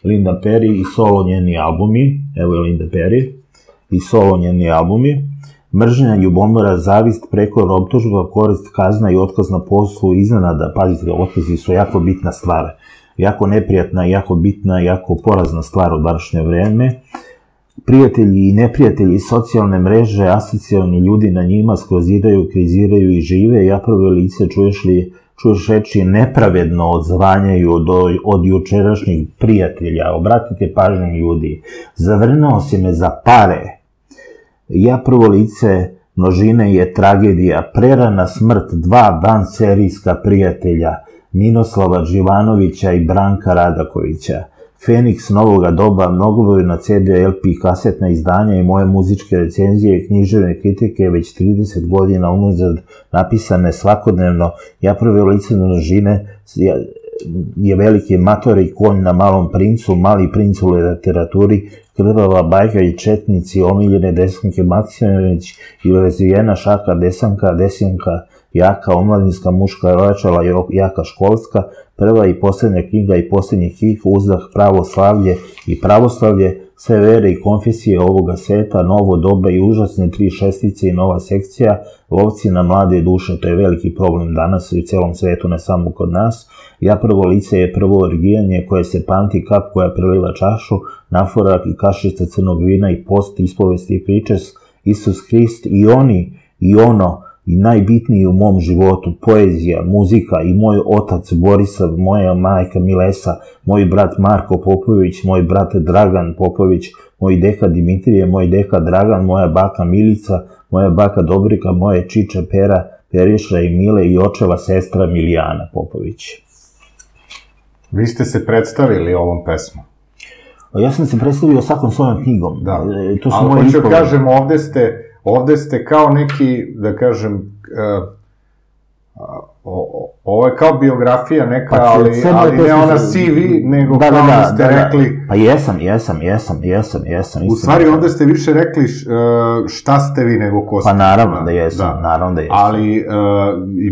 Linda Perry i solo njeni albumi, evo je Linda Perry, i solo njeni albumi, mržnja, ljubomora, zavist, prekor, optužba, korist, kazna i otkaz na poslu, iznenada, pazite, otkazi su jako bitna stvar, jako neprijatna, jako bitna, jako porazna stvar u današnje vreme. Prijatelji i neprijatelji, socijalne mreže, asocijalni ljudi na njima skloziraju, kriziraju i žive. Ja prvo lice, čuješ reči, nepravedno odzvanjaju od jučerašnjih prijatelja. Obratite pažnju ljudi, zavrnuo si me za pare. Ja prvo lice, množine je tragedija, prerana smrt dva vanserijska prijatelja, Ninoslava Živanovića i Branka Radakovića. Feniks novoga doba, mnogobrojna CD-LP kasetna izdanja i moje muzičke recenzije i književne kritike već 30 godina unazad napisane svakodnevno, ja prve lice množine je veliki mator i konj na malom princu, mali princ u literaturi, krvava bajka i četnici, omiljene Desanke Maksimović i razvijena šaka Desanka, Desanka jaka, omladinska muška rojačala jaka školska, prva i poslednja knjiga i poslednji hik, uzdah, pravoslavlje i pravoslavlje, sve vere i konfesije ovoga sveta, novo doba i užasne tri šestice i nova sekcija, lovci na mlade duše, to je veliki problem danas i u celom svetu, ne samo kod nas. Ja prvo lice je prvo orgijanje koje se pamti, kap koja preliva čašu, naforak i kašica crnog vina i post, ispovesti i priče, Isus Hrist i oni i ono, i najbitniji u mom životu, poezija, muzika i moj otac Borislav, moja majka Milesa, moj brat Marko Popović, moj brat Dragan Popović, moj deka Dimitrije, moj deka Dragan, moja baka Milica, moja baka Dobrika, moje čiče Pera, Periša i Mile i očeva sestra Milijana Popović. Vi ste se predstavili ovom pesmom? Ja sam se predstavio svakom svojom knjigom. Da, ali hoću kažem, ovde ste kao neki, da kažem, ovo je kao biografija neka, ali ne ona CV, nego kao da ste rekli... Pa jesam. U stvari, ovde ste više rekli šta ste vi nego ko ste. Pa naravno da jesam, Ali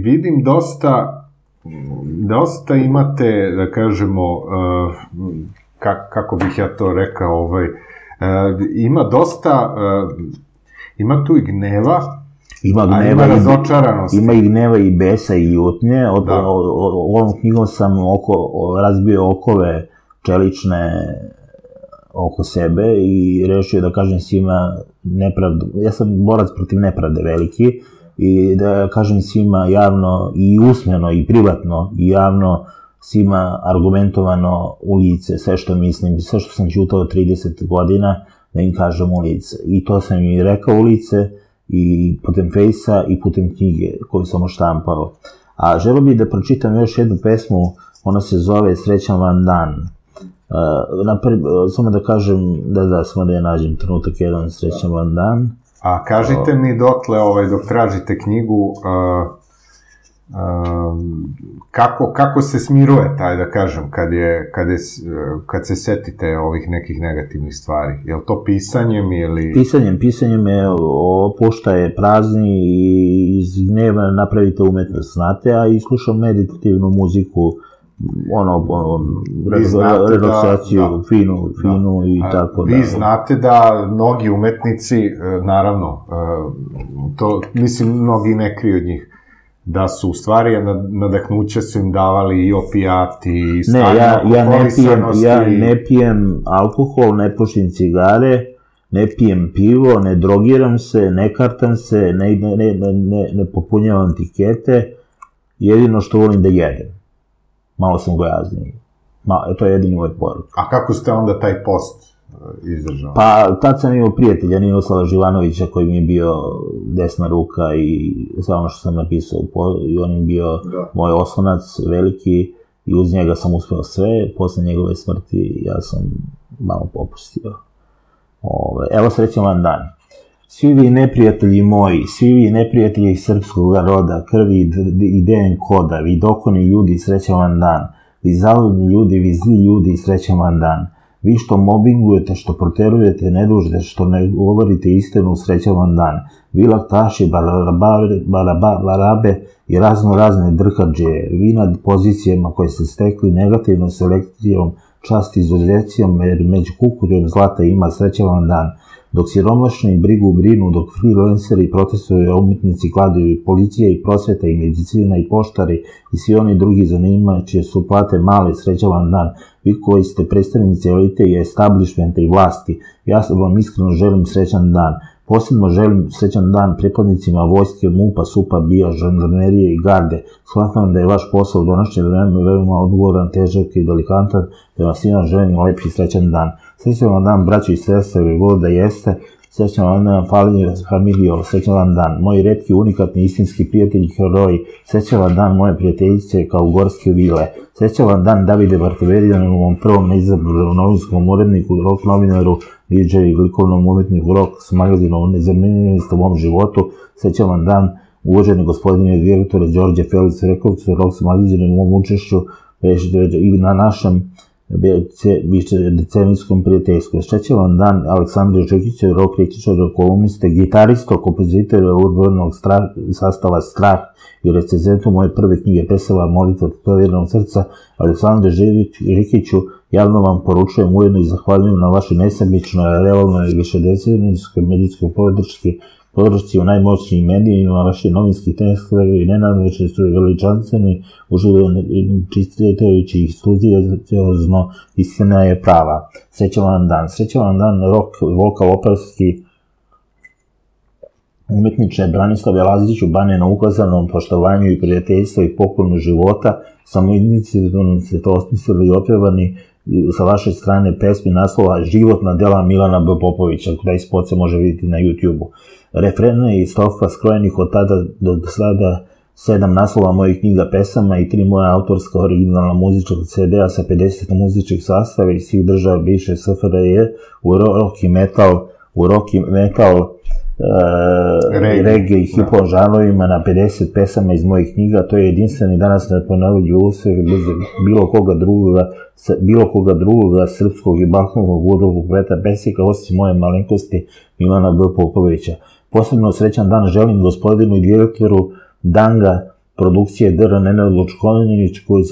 vidim dosta imate, da kažemo, kako bih ja to rekao, ima dosta... Ima tu i gneva, a ima razočaranosti. Ima i gneva i besa i ljutnje. Ovom knjigom sam razbio okove čelične oko sebe i rešio da kažem svima nepravdu. Ja sam borac protiv nepravde veliki i da kažem svima javno i usmeno i privatno i javno svima argumentovano u lice sve što mislim, sve što sam ćutao 30 godina, da im kažem u lice. I to sam im i rekao u lice, i putem fejsa, i putem knjige koju sam oštampao. A želeo bih da pročitam još jednu pesmu, ona se zove Srećan vam dan. Samo da kažem, samo da je nađem trenutak jedan, Srećan vam dan. A kažite mi dotle, dok tražite knjigu, kako se smiruje taj, da kažem, kad se setite ovih nekih negativnih stvari? Je li to pisanjem ili... Pisanjem je, pošta je prazni i iz gneva napravite umetnost, znate, a i slušam meditativnu muziku, relaksaciju, finu i tako da. Vi znate da mnogi umetnici, naravno, to mislim mnogi ne kriju od njih, da su u stvari nadahnuće su im davali i opijati i stavljeno alkoholisanosti. Ja ne pijem alkohol, ne pušim cigare, ne pijem pivo, ne drogiram se, ne kartam se, ne popunjavam tikete, jedino što volim da jedem. Malo sam gojazniji. To je jedini moj poruk. A kako ste onda taj post izdržao? Pa, tad sam imao prijatelja Ninoslava Živanovića, koji mi je bio desna ruka i sve ono što sam napisao, i on je bio moj oslonac veliki i uz njega sam uspeo sve. Posle njegove smrti ja sam malo popustio. Evo, srećan vam dan. Svi vi neprijatelji moji, svi vi neprijatelji srpskog roda, krvi i DN koda, vi dokoni ljudi, srećan vam dan. Vi zaludni ljudi, vi zli ljudi, srećan vam dan. Vi što mobingujete, što proterujete, nedužite, što ne govorite istinu, srećan vam dan. Vi laktaši, barabe i razne drkađe, vi nad pozicijama koje ste stekli negativnom selekcijom, čast izuzetcijom, jer među kukuljom zlata ima, srećan vam dan. Dok siromašni brigu brinu, dok freelanceri protestuju, umetnici kladuju i policija i prosveta i medicina i poštari i svi oni drugi zanima čije su plate male, srećan vam dan. Vi koji ste predstavnici elite i establishmenta i vlasti, ja vam iskreno želim srećan dan. Posebno želim srećan dan pripadnicima vojske, MUP-a, SUP-a, BIA, žandarmerije i garde. Shvatam da je vaš posao u današnje vreme veoma odgovoran, težak i delikantan, da vas svima želim lep i srećan dan. Srećan vam dan, braćo i sestre, gdje god da jeste, Srećan vam familijo, srećan vam dan, moj retki, unikatni, istinski prijatelj i heroj, srećan vam dan moje prijateljice kao gorske vile, srećan vam dan Davide Vartebedijanovom prvom neizabranom novinskom uredniku, rock novinaru, DJ i glikovnom umetniku rock s magazinom Nezamenjeni ste u mom životu, srećan vam dan uvaženi gospodine direktore Đorđe Felic Rekovcu, rock s magazinom u mom učešću i na našem višedecenijskom prijateljskom. Srećan vam dan Aleksandar Žikić, rock kritičara, kolumniste, gitarista, kompozitora urbanog sastava Strah i recenzentu moje prve knjige pesama Molitva tetovirnog srca. Aleksandar Žikiću, javno vam poručujem ujedno i zahvaljujem na vašoj nesebičnoj, realnoj i višedecenijskoj medijskoj podršci u najmoćnijim medijima, vaši novinski tekstovi i nenadveče su veličanstveni, čitajući ih studiozno, istina je prava. Srećan vam dan. Srećan vam dan rock vokal operski umetniče Branislav Laziću, bane na ukazanom poštovanju i prijateljstva i poklonu života, samoinicijativno se to osmislili i opjevani sa vaše strane pesmi naslova Životna dela Milana B. Popovića, taj spot se može vidjeti na YouTube-u. Refrena i strofa skrojenih od tada do sada 7 naslova mojih knjiga pesama i 3 moja autorska originalna muzička CD-a sa 50 muzičkih sastava iz svih država bivše SFRJ u rock i metal reggae i hip-hop žanovima na 50 pesama iz mojih knjiga. To je jedinstveni danas na ponavlju uspeh bez bilo koga drugoga srpskog i balkanskog urogu kveta pesika osim moje malenkosti Milana B. Popovića. Posebno srećan dan želim gospodinu i direktoru Danga produkcije Dr. Nenad Lučkonjević koji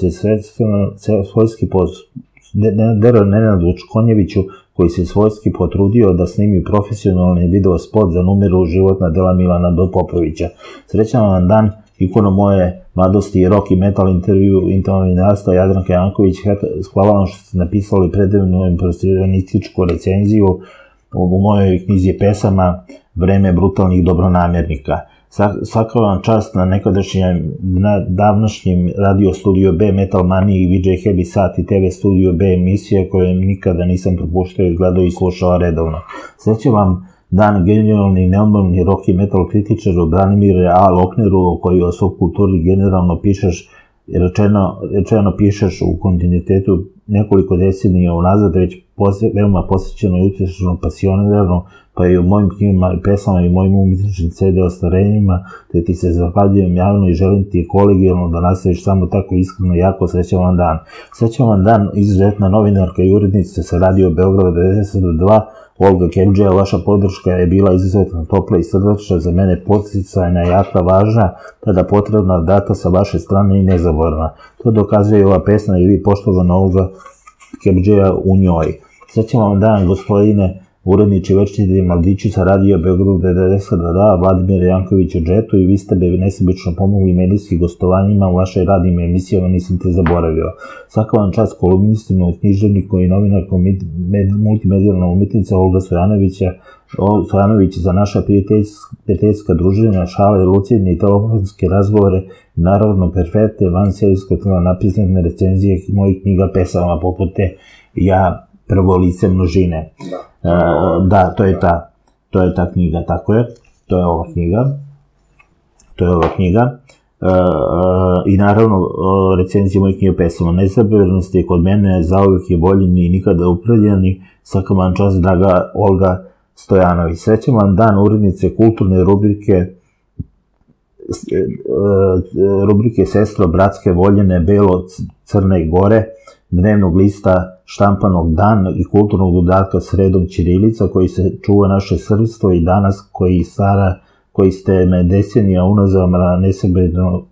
se svojski potrudio da snimi profesionalni video spot za numeru Životna dela Milana B. Popovića. Srećan vam dan ikonu moje mladosti i rock i metal intervju internalista Jadranka Janković. Hvala vam što ste napisali predivnu impresionističku recenziju u mojoj knjizi pesama Vreme brutalnih dobronamjernika. Sakralan čast na davnašnjem Radio Studio B, Metal Maniji i VJ Heavy Sat i TV Studio B emisija koje nikada nisam propuštao, gledao i slušao redovno. Srećan vam dan genijalni i neumorni rock i metal kritičaru Branimir Lokneru, koji o svoj kulturi generalno pišeš, rečeno pišeš u kontinuitetu nekoliko decenija unazad, već veoma posjećeno i utješno pasionirano, pa i u mojim knjima i pesama i mojim umjetničnim CD ostvarenjima, te ti se zahvaljujem javno i želim ti kolegijalno da nastaviš samo tako iskreno jako. Srećan vam dan. Srećan vam dan izuzetna novinarka i urednica sa Radio Beograda 92, Olga Kemđija, vaša podrška je bila izuzetno topla i srdačna, za mene podsticajna, jaka, važna, tada potrebna data sa vaše strane i nezaborna. To dokazuje i ova pesma i vi poštovana Olga Kemđija u njoj. Srećan vam dan gospodine uredniče večniti mladiću sa Radio Beograda 92, Vladimir Janković u džetu, i vi ste bi nesebično pomogli medijskih gostovanjima u vašoj radnim emisijama, nisam te zaboravio. Svaka vam čast kolumnistinu, književniku i novinarku multimedijalna umjetnica Olga Stojanović za naša prijateljska druženja, šale, lucidne i telefonske razgovore, naravno perfekte, vanserijsko tela napisane recenzije mojih knjiga pesama, poput te Ja prvo lice množine. Da, to je ta knjiga, tako je, to je ova knjiga, i naravno recenzije mojih knjiga pesama. Nezaboravnosti je kod mene, zauvijek je voljeni i nikada upravljeni. Svaka vam čast, draga Olga Stojanović. Srećan vam dan urednice kulturne rubrike Sestro bratske, voljene, belo, crne i gore, dnevnog lista štampanog Dan i kulturnog dodatka Sredom ćirilica, koji se čuva naše srpstvo i danas, koji ste me decenija unazad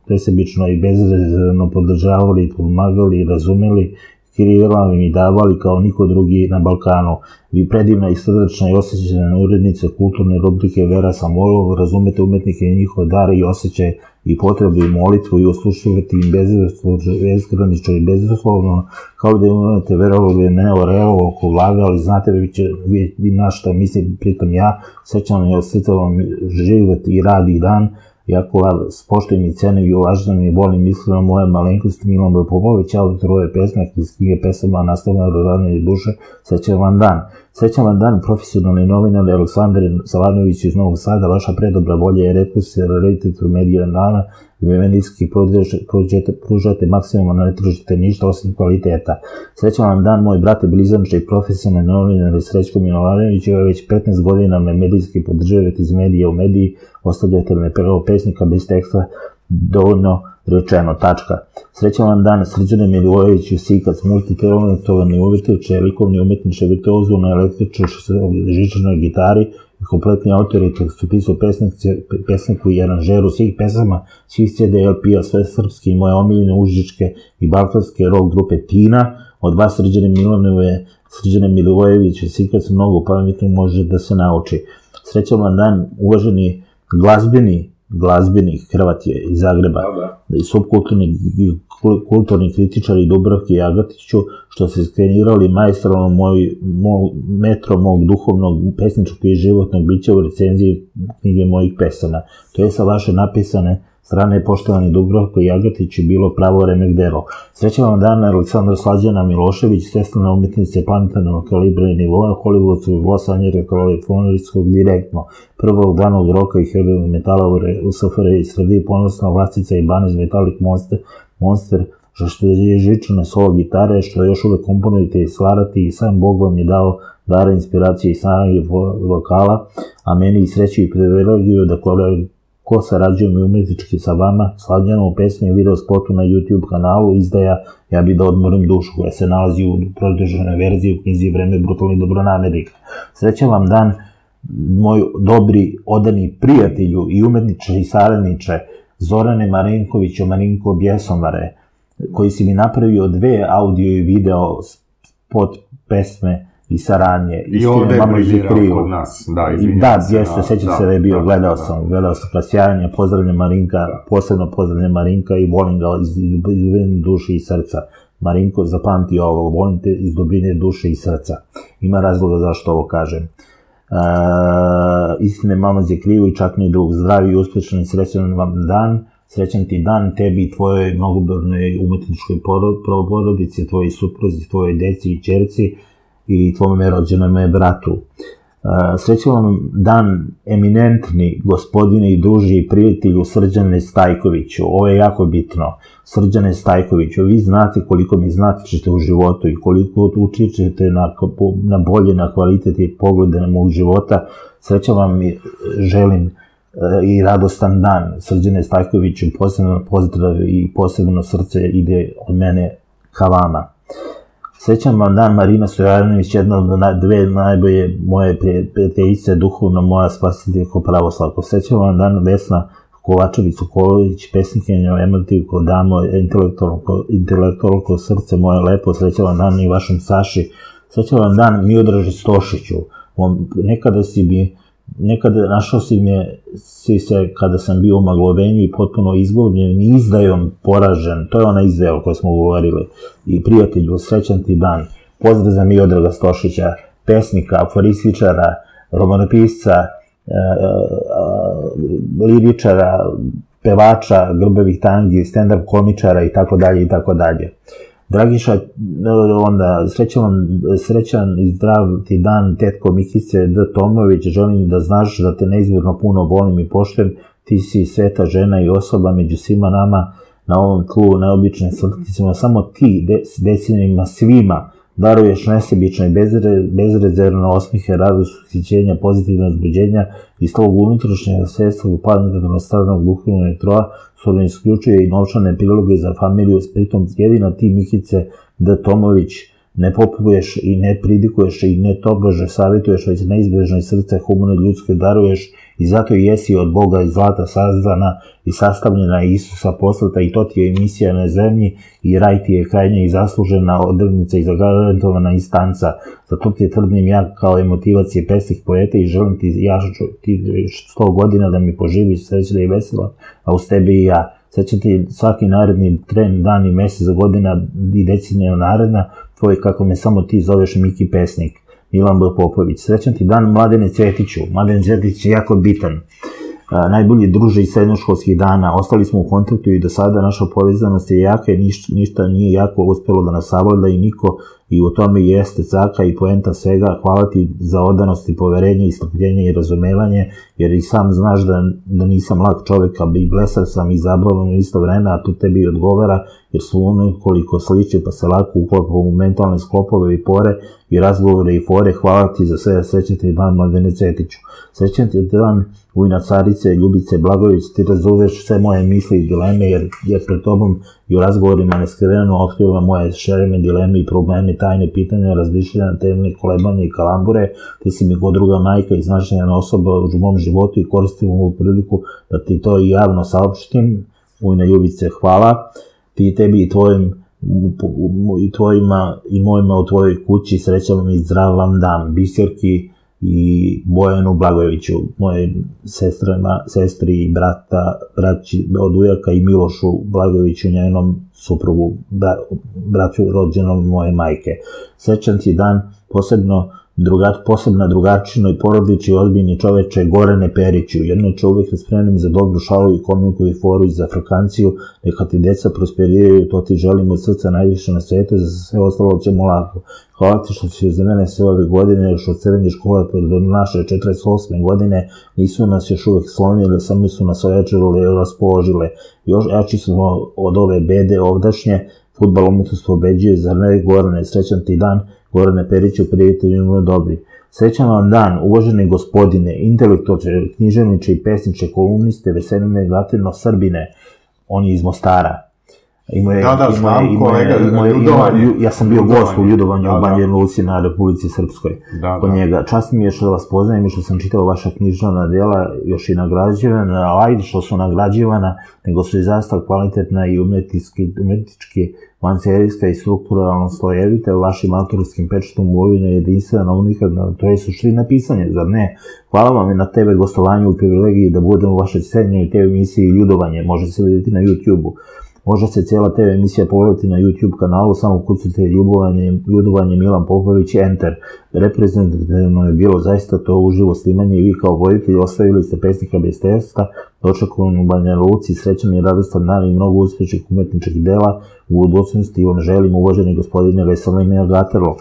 nesebično i bezrezervno podržavali, pomagali, razumeli, kreirala mi i davali kao niko drugi na Balkanu. Vi predivna i srdačna i osjećajna urednica kulturne rubrike Vera Samolov, razumete umetnike i njihove dare i osjećaj i potrebu i molitvu i oslušavati im bezgranično i bezuslovno, kao da imate verovali neorealo oko vlade, ali znate vi na šta mislim, pritom ja. Srećan i osjećavam život i rad i dan, jako vas poštujem i cenim i uvažavam i volim mislima moja malenkost Milan B. Popović, autor ove pesme iz knjige pesama nastavljena do radne duše. Srećan vam dan. Sećam vam dan, profesionalni novinar Aleksandar Savanović iz Novog Sada, vaša predobra volja je retkos realitetru medija dana, gdje medijski pružate maksimum, a ne tražite ništa osim kvaliteta. Sećam vam dan, moj brat je blizanče i profesionalni novinar Srećko Milovanović, joj već 15 godina me medijski podržavate iz medija u mediji, ostavljate me prvo pesnika bez teksta, dovoljno rečeno, tačka. Srećan vam dan, Srđane Milivojeviću, Sikac, multitalentovani umetniče, likovni umetniče, virtuozu na električnoj žičanoj gitari i kompletni autori tekstopisu pesniku i aranžeru svih pesama, svih CD LP-a, sve srpske i moje omiljene užičke i balkanske rock grupe Tina, od vas Srđane Milivojeviću, Sikac, mnogo pametno može da se nauči. Srećan vam dan, uvaženi glazbeni Hrvat je iz Zagreba, subkulturni kritičari Dubrovki Agatiću, što se skenirali majstorno metro mog duhovnog, pesničkog i životnog bića u recenziji knjige mojih pesama. To je sa vaše napisane strane, poštovani Dubrovko i Agatić, je bilo pravo remek delo. Srećan vam dan, Aleksandar Slađana Milošević, teslana umetnice planetarnog kalibra i nivoa, hollywoodskog Los Angeles kalifornijskog direktno, prvog glavnog roka i heavy metala u SFRJ Srbiji, ponosna vlasnica i band Metallic Monster, što je žičane solo gitare, što još uvek komponujete i stvarate i sam Bog vam je dao dara inspiracije i snage vokala, a meni i sreću i privilegiju da ko sarađujem i umetnički sa vama, Slađanovu pesmu i video spotu na YouTube kanalu izdaja Ja bi da odmorim dušu, koja se nalazi u produženoj verziji u knjizi Vreme brutalnih dobronamernika. Srećan vam dan, moj dobri, odani prijatelju i umetniče i saradniče Zorane Marinkoviću, Marinko Bjesomare, koji si mi napravio dve audio i video spot pesme i saranje. I ovde je brigirao kod nas. Da, jeste, sećam se da je bio, gledao sam klasijanje, pozdravljam Marinka, posebno pozdravljam Marinka i volim ga iz dubine duše i srca. Marinko, zapamti ovo, volim te iz dubine duše i srca. Ima razloga zašto ovo kažem. Istine, mamac je krivo i čak ni drug. Zdrav i uspešan i srećan vam dan. Srećan ti dan, tebi i tvojoj mnogobrnoj umetničkoj porodici, tvojoj supruzi, tvojoj deci i čerci, i tvome rođenome bratu. Srećan vam dan, eminentni gospodine i druži i prijatelju Srđane Stajkoviću. Ovo je jako bitno. Srđane Stajkoviću, vi znate koliko mi značite u životu i koliko utičete na bolje, na kvalitet i poglede na mog života. Srećan vam i želim i radostan dan. Srđane Stajkoviću, posebno pozdrav i posebno srce ide od mene ka vama. Srećan vam dan, Marina Stojanović, jedna od dve najbolje moje prijateljice, duhovno moja spasiteljko pravoslavko. Srećan vam dan, Vesna Kovačević-Sokolović, pesnikinja, emotivko, damo, intelektualko srce moje lepo. Srećan vam dan i vašem Saši. Srećan vam dan, Miodrag Stošiću. Nekada našao si se kada sam bio u maglovenju i potpuno izgubljen i izdajom poražen. To je ona izdaja o kojoj smo govorili. I prijatelju, srećan ti dan. Pozdrav za Miodraga Stošića, pesnika, aforističara, romanopisca, liričara, pevača, grbavih tangi, stand-up komičara itd. Dragiša, onda, srećan i zdrav ti dan, tetko Mikice D. Tomović, želim da znaš da te neizmjerno puno volim i poštujem, ti si sveta žena i osoba među svima nama na ovom tlu, neobičnim srcima, samo ti, decenijima svima, daruješ nesebično i bezrezervno osmihe, radost, ushićenja, pozitivno uzbuđenja i svog unutrašnjeg sredstva u planetarno stranog duhovnog metroa, što ne isključuje i novčane priloge za familiju, pritom jedina ti, Mikice D. Tomović, ne popuješ i ne pridikuješ i ne tobože savjetuješ, već neizbežno iz srca humane ljudske daruješ i zato jesi od Boga i zlata sazdana i sastavljena Isusa poslata i to ti je misija na zemlji i raj ti je krajnja i zaslužena odrednica i zagarantovana instanca. Zato ti je tvrdim ja kao emotivac i pesnik poeta i želim ti ja 100 godina da mi poživiš srećna i vesela, a uz tebe i ja. Srećan ti svaki naredni tren, dan i mesec, godina i decenija naredna, tvoj kako me samo ti zoveš Miki pesnik, Milan B. Popović. Srećan ti dan, Mladene Cvetiću. Mladen Cvetić je jako bitan. Najbolji druže iz srednjoškolskih dana. Ostali smo u kontaktu i do sada naša povezanost je jaka i ništa nije jako uspjelo da nas savlada i niko i u tome jeste caka i poenta svega. Hvala ti za odanost i poverenje i strpljenje i razumevanje, jer i sam znaš da nisam lak čovek, i blesav sam i zabavan u isto vreme, a to tebi i odgovara, jer su ono koliko sliče, pa se lako uklopamo u mentalne sklopove i pore i razgovore i fore. Hvala ti za sve. Srećan ti dan, Mladene Cetiću. Srećan ti dan, Ujna Carice, Ljubice Blagović. Ti razumeš sve moje misli i dileme, jer pred tobom i u razgovorima neskriveno otkriva moje šerene dileme i probleme, tajne pitanja, razmišljanja, temne kolebanje i kalambure. Ti si mi god druga majka i značajna osoba u mom životu i koristim ovu priliku da ti to i javno saopštim. Ujna Ljubice, hvala ti, tebi i tvojima i mojima u tvojoj kući. Sreća vam i zdrav vam dan, Biserki i Bojanu Blagojeviću, moje sestri i braći od ujaka i Milošu Blagojeviću, njenom suprugu, braću rođenom moje majke. Srećan ti dan, posebna drugačina i porodiči i ozbiljni čoveče, Gorane Periću. Jednoče, uvijek je spremnim za dobru šalu i komiku i foru i za frakanciju. Neka ti deca prosperiraju, to ti želim od srca najviše na svetu, za sve ostalo ćemo lako. Hvala ti što si za mene sve ove godine, još od srednje škole do naše 48. godine, nisu nas još uvek slomile, sami su nas ojačile i raspoložile. Još jači smo od ove bede ovdašnje, futbal umetnost pobeđuje, zar ne, Gorane? Srećan ti dan, Gorane Periću, prijatelji moji dobri. Srećan vam dan, uvaženi gospodine, intelektualče, književniče i pesniče, kolumniste, veseline, latino Srbine. On je iz Mostara. Da, znam, kolega Ljudovanje. Ja sam bio gost u Ljudovanju u Banja Luci na Republici Srpskoj. Kod njega. Čast mi je što vas poznajem i što sam čitao vaša književna dela, još i nagrađivana, ali što su nagrađivana, nego su i zaista kvalitetna i umetnički vanserijska i strukturalno slojevite u vašim autorskim pečetom uovina jedinstvena unikatna, to je suština pisanja, zar ne? Hvala vam i na tebe gostovanju u privilegiji da budem u vašoj srednjoj TV emisiji Ljudovanje, može se vidjeti na YouTube-u. Može se cijela TV emisija pogledati na YouTube kanalu, samo kucite Ljudovanje Milan Popović Enter. Reprezentativno je bilo zaista to uživo snimanje i vi kao voditelji ostavili ste pesnika bez teksta, dočekujem u Banja Luci, srećan i radostan dan i mnogo uspješnih umetničkih dela u budućnosti vam želim, uvaženi gospodine Veseline Agaterlo.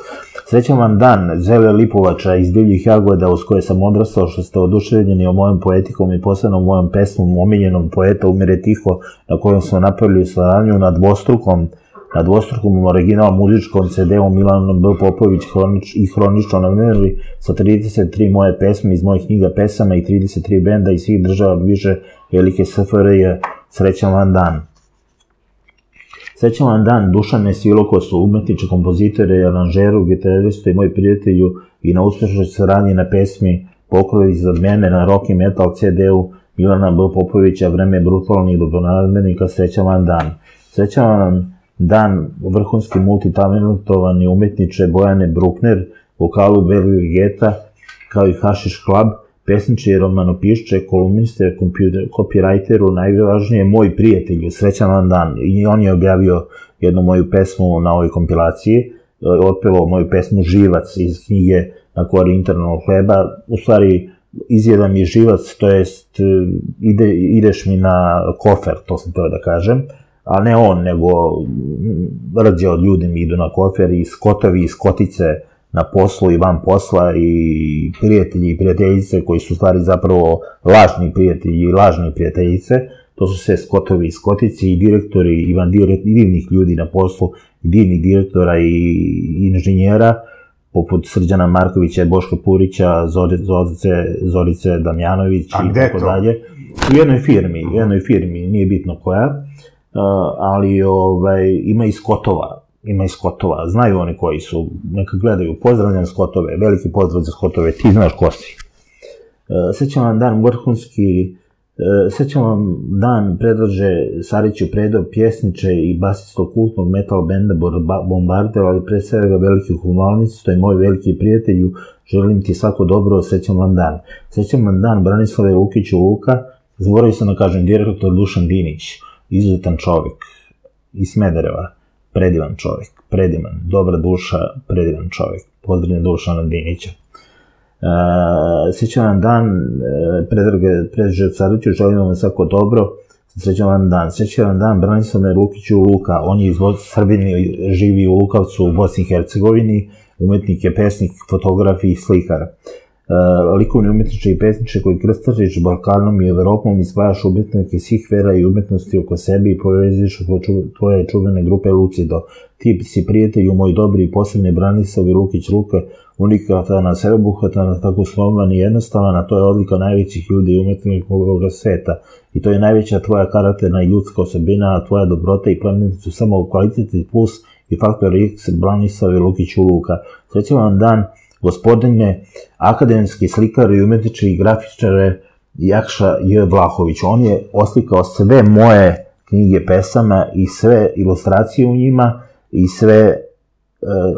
Srećan vam dan, Zele Lipovača iz Divljih jagoda, uz koje sam odrastao, što ste oduševljeni o mojom poetikom i posebno mojom pesmom, omiljenom poeta Umire tiho, na kojom smo napravili saradnju na dvostrukom originalnom muzičkom CD-u Milan B. Popović i hronično namenili sa 33 moje pesme iz mojih knjiga pesama i 33 benda iz svih država više velike SFRJ. Srećan vam dan. Srećan vam dan, Dušane Silokosu, umetniče, kompozitore i aranžeru, gitaristu i moj prijatelju i na uspešnoj saradnji na pesmi Pokrovi iznad mene na rock i metal CD-u Milana B. Popovića, Vreme brutalnih dobronadmenika. Srećan vam dan. Srećan vam dan, vrhunski multitalentovani umetniče, Bojane Brukner, vokalu Berger Geta, kao i Hašiš Klab, pesniče i romanopišče, kolumniste, kopirajteru, najvažnije moj prijatelju. Srećan vam dan. I on je objavio jednu moju pesmu na ovoj kompilaciji, otpevao moju pesmu Živac iz knjige Na kori internog hleba. U stvari, izjedam je živac, to jest ideš mi na kofer, to sam teo da kažem, ali ne on, nego rđe od ljudi mi idu na kofer i skotovi i skotice na poslu i van posla i prijatelji i prijateljice koji su stvari zapravo lažni prijatelji i lažne prijateljice, to su sve skotovi i skotice i direktori i van divnih ljudi na poslu, divnih direktora i inženjera, poput Srđana Markovića, Boška Purića, Zorice Damjanović i tako dalje. U jednoj firmi, nije bitno koja, ali ima i skotova, znaju oni koji su, neka gledaju, pozdravljam skotove, veliki pozdrav za skotove, ti znaš ko si. Srećan vam dan, Predraže Sariću Predo, pjesniče i basista kultnog metal benda Bombarder, ali pre svega veliki humanist, to je moj veliki prijatelju, želim ti svako dobro, srećan vam dan. Srećan vam dan, Branislave Lukiću Luka, zaboravio sam da kažem, direktor Dušan Dinić, izuzetan čovjek iz Smedereva, predivan čovjek, predivan, dobra duša, predivan čovjek, pozdravljam Dušana Dinića. Srećan vam dan, Predraže Sariću, želim vam svako dobro, Srećan dan, Branislave Lukiću Luka, on je Srbin, živi u Lukavcu u Bosni i Hercegovini, umetnik je pesnik, fotograf i slikar. Likovni umetniče i pesniče koji krstačiš Balkanom i Evropom ispavaš umetnike svih vera i umetnosti oko sebe i poveziš oko tvoje čuvene grupe Lucido. Ti si prijatelj u moj dobri i posebni Branislav i Lukić Luka, unikatan, sveobuhvatan, tako slovan i jednostavan, a to je odlika najvećih ljudi i umetnika ovoga sveta. I to je najveća tvoja karakterna i ljudska osobina, a tvoja dobrota i plemenitost su samo kvalitetni plus i faktor X Branislave Lukiću Luka. Srećan vam dan, gospodine, akademski slikar i umetnički i grafičare Jakša J. Vlahović. On je oslikao sve moje knjige pesama i sve ilustracije u njima i sve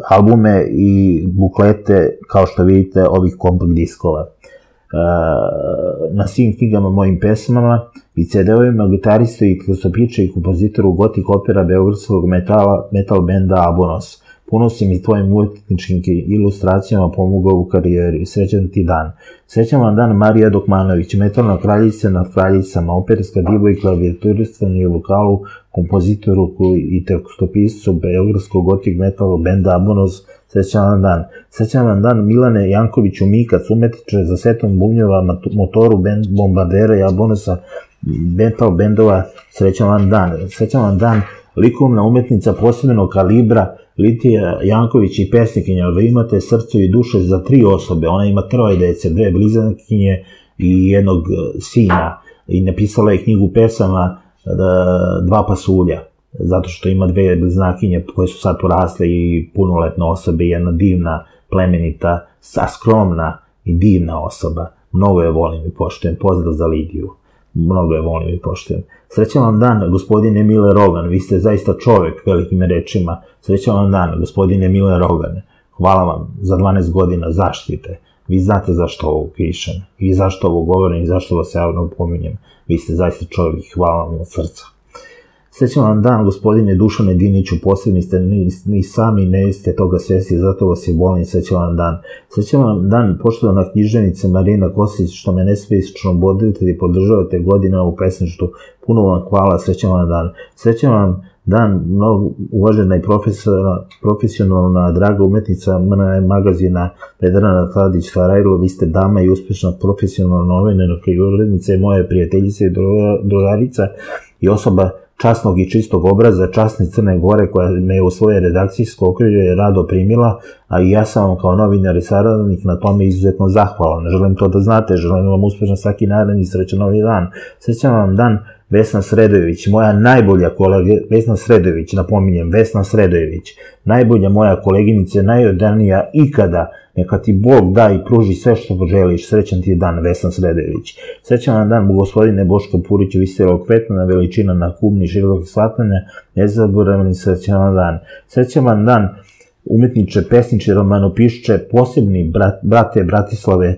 albume i buklete, kao što vidite, ovih kompakt diskova. Na svim knjigama, mojim pesmama i CD-ovima, gitarista i tekstopisac i kompozitor u gotik opera beogradskog metal benda Abonos. Puno si mi tvojim umetničkim ilustracijama pomogao u karijeri. Srećan ti dan. Srećan vam dan, Marija Dokmanović, metalna kraljica nad kraljicama, operska diva i klavijaturista na vokalu, kompozitoru i tekstopiscu beogradskog gotik metal benda Abonos. Srećan vam dan. Srećan vam dan, Milane Jankoviću Mikac, umetniče za setom bubnjeva, motoru, bombardera i Abonosa, metal bendova. Srećan vam dan. Srećan vam dan, likovna umetnica posebnog kalibra Litija Janković i pesnikinja. Vi imate srce i duše za tri osobe. Ona ima troje dece, dve blizankinje i jednog sina. I napisala je knjigu pesama Dva pasulja, zato što ima dve bliznakinje koje su sad porasle i punoletne osobe. Jedna divna, plemenita, skromna i divna osoba. Mnogo je volim i poštujem. Pozdrav za Lidiju. Mnogo je volim i poštujem. Srećan vam dan, gospodine Mile Rogan, vi ste zaista čovek, velikim rečima. Srećan vam dan, gospodine Mile Rogan, hvala vam za 12 godina zaštite. Vi znate zašto ovo pišem, i zašto ovo govorim, i zašto vas javno pominjem. Vi ste zaista čovek, hvala vam od srca. Srećan vam dan, gospodine Dušane Diniću, posebni ste, ni sami ne ste toga svesti, zato vas je volim. Srećan vam dan. Srećan vam dan, poštovana književnice Marina Kostić, što me nesvesno bodrite i podržavate godinama u pesništvu. Puno vam hvala, srećan vam dan. Srećan vam dan, mnogo uvažena i profesionalna, draga umetnica magazina Vedrana Tadić Farajlo, vi ste dama i uspešna profesionalna novinarka i urednica i moje prijateljice i drugarica i osoba časnog i čistog obraza, časni Crne Gore, koja me je u svoje redakcijsko okrilje rado primila, a i ja sam vam kao novinar i saradnik na tome izuzetno zahvalan. Želim to da znate, želim vam uspešan svaki naredni srećan novi dan. Srećan vam dan, Vesna Sredojević, moja najbolja kolega, Vesna Sredojević, napominjem, Vesna Sredojević, najbolja moja koleginice, najodanija ikada, neka ti Bog da i pruži sve što poželiš, srećan ti je dan, Vesna Sredojević. Srećan vam dan, gospodine Boško Purić, vi ste okvetna veličina na kubni širokog shvatanja, nezaboravni srećan vam dan. Srećan vam dan, umetniče, pesniče, romanopišče, posebni brate Bratislave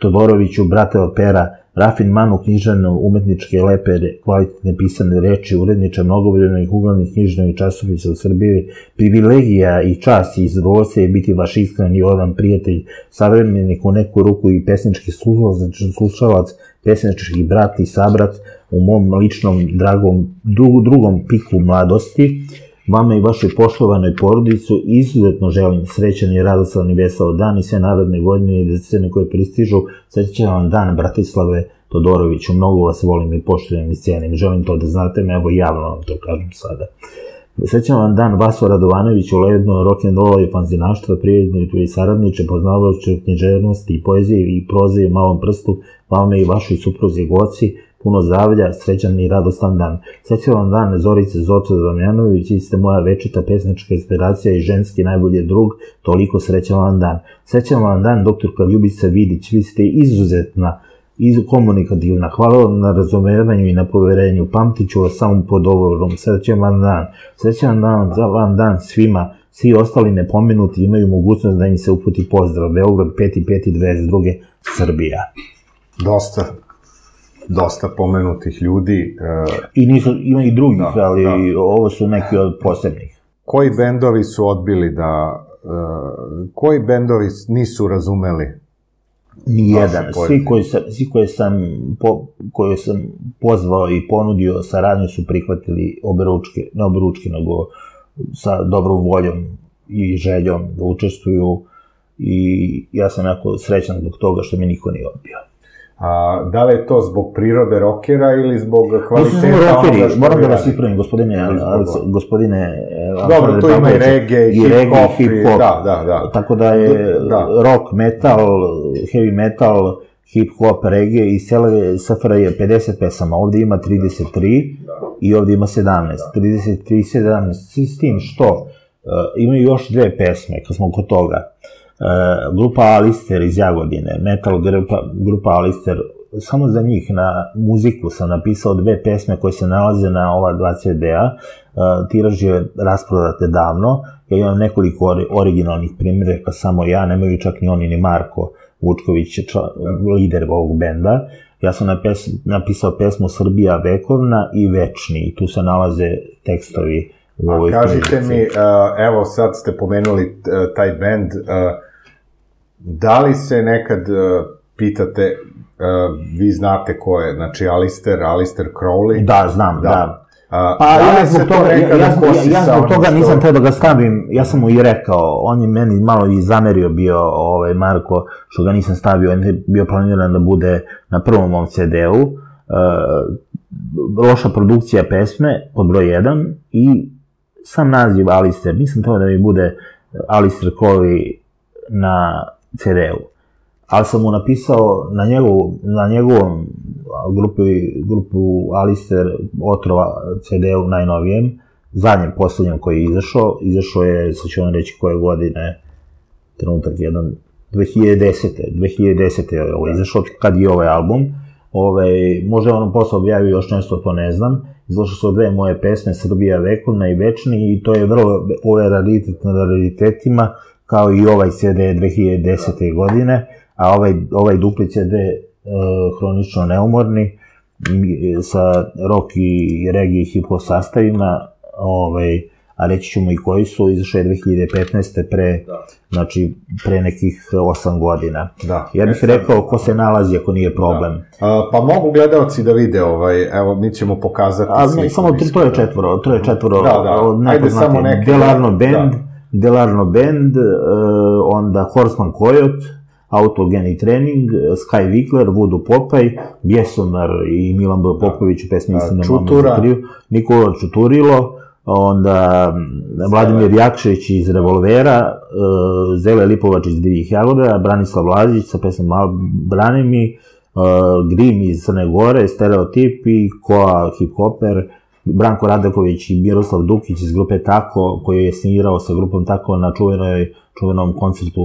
Todoroviću, brate opera, Rafin Manu, književno, umetničke, lepe, kvalitetne pisane reči, uredniča mnogobrojnih uglavnih književnih časopisa u Srbiji. Privilegija i čast i zadovoljstvo je biti vaš iskren i odan prijatelj, savremenik u neku ruku i pesnički slušalac, pesnički brat i sabrat u mom ličnom drugom piku mladosti. Vama i vašoj poštovanoj porodicu izuzetno želim srećan i radostan i vesel dan i sve naredne godine i decenije koje pristižu. Srećan vam dan, Bratislave Todoroviću, mnogo vas volim i poštujem i cenim. Želim to da znate, evo javno vam to kažem sada. Srećan vam dan, Vaso Radovanović, u ledno rock'n'rolla i fanzinaštva, prijatelju i saradniče, poznavajući književnosti i poezije i proze i malom prstu, vama i vašoj supruzi Goci, puno zdravlja, srećan i radostan dan. Srećan vam dan, Zorice Zoca Damjanović, vi ste moja večita pesnička inspiracija i ženski najbolji drug, toliko srećan vam dan. Srećan vam dan, doktorka Ljubica Vidić, vi ste izuzetna i komunikativna. Hvala vam na razumevanju i na poverenju, pamtit ću vas samo po dogovorom. Srećan vam dan. Srećan vam dan svima. Svi ostali nepomenuti imaju mogućnost da im se uputi pozdrav. Beograd 5.5.22. Srbija. Dosta pomenutih ljudi. I ima i drugih, ali ovo su neki od posebnih. Koji bendovi su odbili da... Koji bendovi nisu razumeli Nijedan. Svi koje sam pozvao i ponudio saradnju su prihvatili oberučke, ne oberučke, nego sa dobrom voljom i željom da učestvuju i ja sam jako srećan zbog toga što mi niko nije odbio. Da li je to zbog prirode rokera ili zbog kvaliteta onoga što moram da vas ispravim, gospodine... Dobro, tu ima i reggae, hip-hop, da. Tako da je rock, metal, heavy metal, hip-hop, reggae i SFRJ je 50 pesama, ovde ima 33 i ovde ima 17, 33 i 17, s tim što imaju još dve pesme, kad smo kod toga. Grupa Alister iz Jagodine, metal grupa Alister, samo za njih na muziku sam napisao dve pesme koje se nalaze na ova dva CD-a, tiraž je rasprodate davno, ja imam nekoliko originalnih primjeraka, samo ja, nemaju čak ni oni ni Marko Vučković, lider ovog benda. Ja sam napisao pesmu Srbija vekovna i večni i tu se nalaze tekstovi u ovoj knjižici. Kažite mi, evo sad ste pomenuli taj bend, da li se nekad pitate, vi znate ko je, znači Alister Crowley? Da, znam, da. Pa ja zbog toga nisam trebao da ga stavim, ja sam mu i rekao, on je meni malo i zamerio bio Marko, što ga nisam stavio, on je bio planiran da bude na prvom mom CD-u, loša produkcija pesme pod broj 1 i sam naziv Alister, nisam trebao da mi bude Alister Crowley na CD-u. Ali sam mu napisao na njegovom grupu Alister Otrova CD-u najnovijem, zadnjem, poslednjem koji je izašao, izašao je, sad ću vam reći koje godine, trenutak jedan, 2010. je ovo izašao, kad je ovaj album, možda je ono posle objavio još nešto, to ne znam, izlašao su dve moje pesme, Srbija vekovna i večni, i to je vrlo, ovo je raritet na raritetima, kao i ovaj CD 2010. godine, a ovaj dupli CD hronično neumorni, sa rock i reggae i hip-hop sastavima, a reći ću mu i koji su, izašao je 2015. pre nekih 8 godina. Ja bih rekao ko se nalazi ako nije problem. Pa mogu gledalci da vide, evo mi ćemo pokazati sliku. Samo to je četvoro, nepoznate, Del Arno Band, onda Hornsman Coyote, Autogeni trening, Sky Wikluh, Voodoo Popaj, Bjesonar i Milan B. Popović u pesmi Istine Mama Zatriju, Nikola Čuturilo, onda Vladimir Jakšić iz Revolvera, Zele Lipovač iz Divljih Jagoda, Branislav Lazić sa pesmom Branimi, Grim iz Crne Gore, Stereotip i Koa Hip-Hoper, Branko Radeković i Miroslav Dukić iz grupe Tako, koji je snirao sa grupom Tako na čuvenom koncertu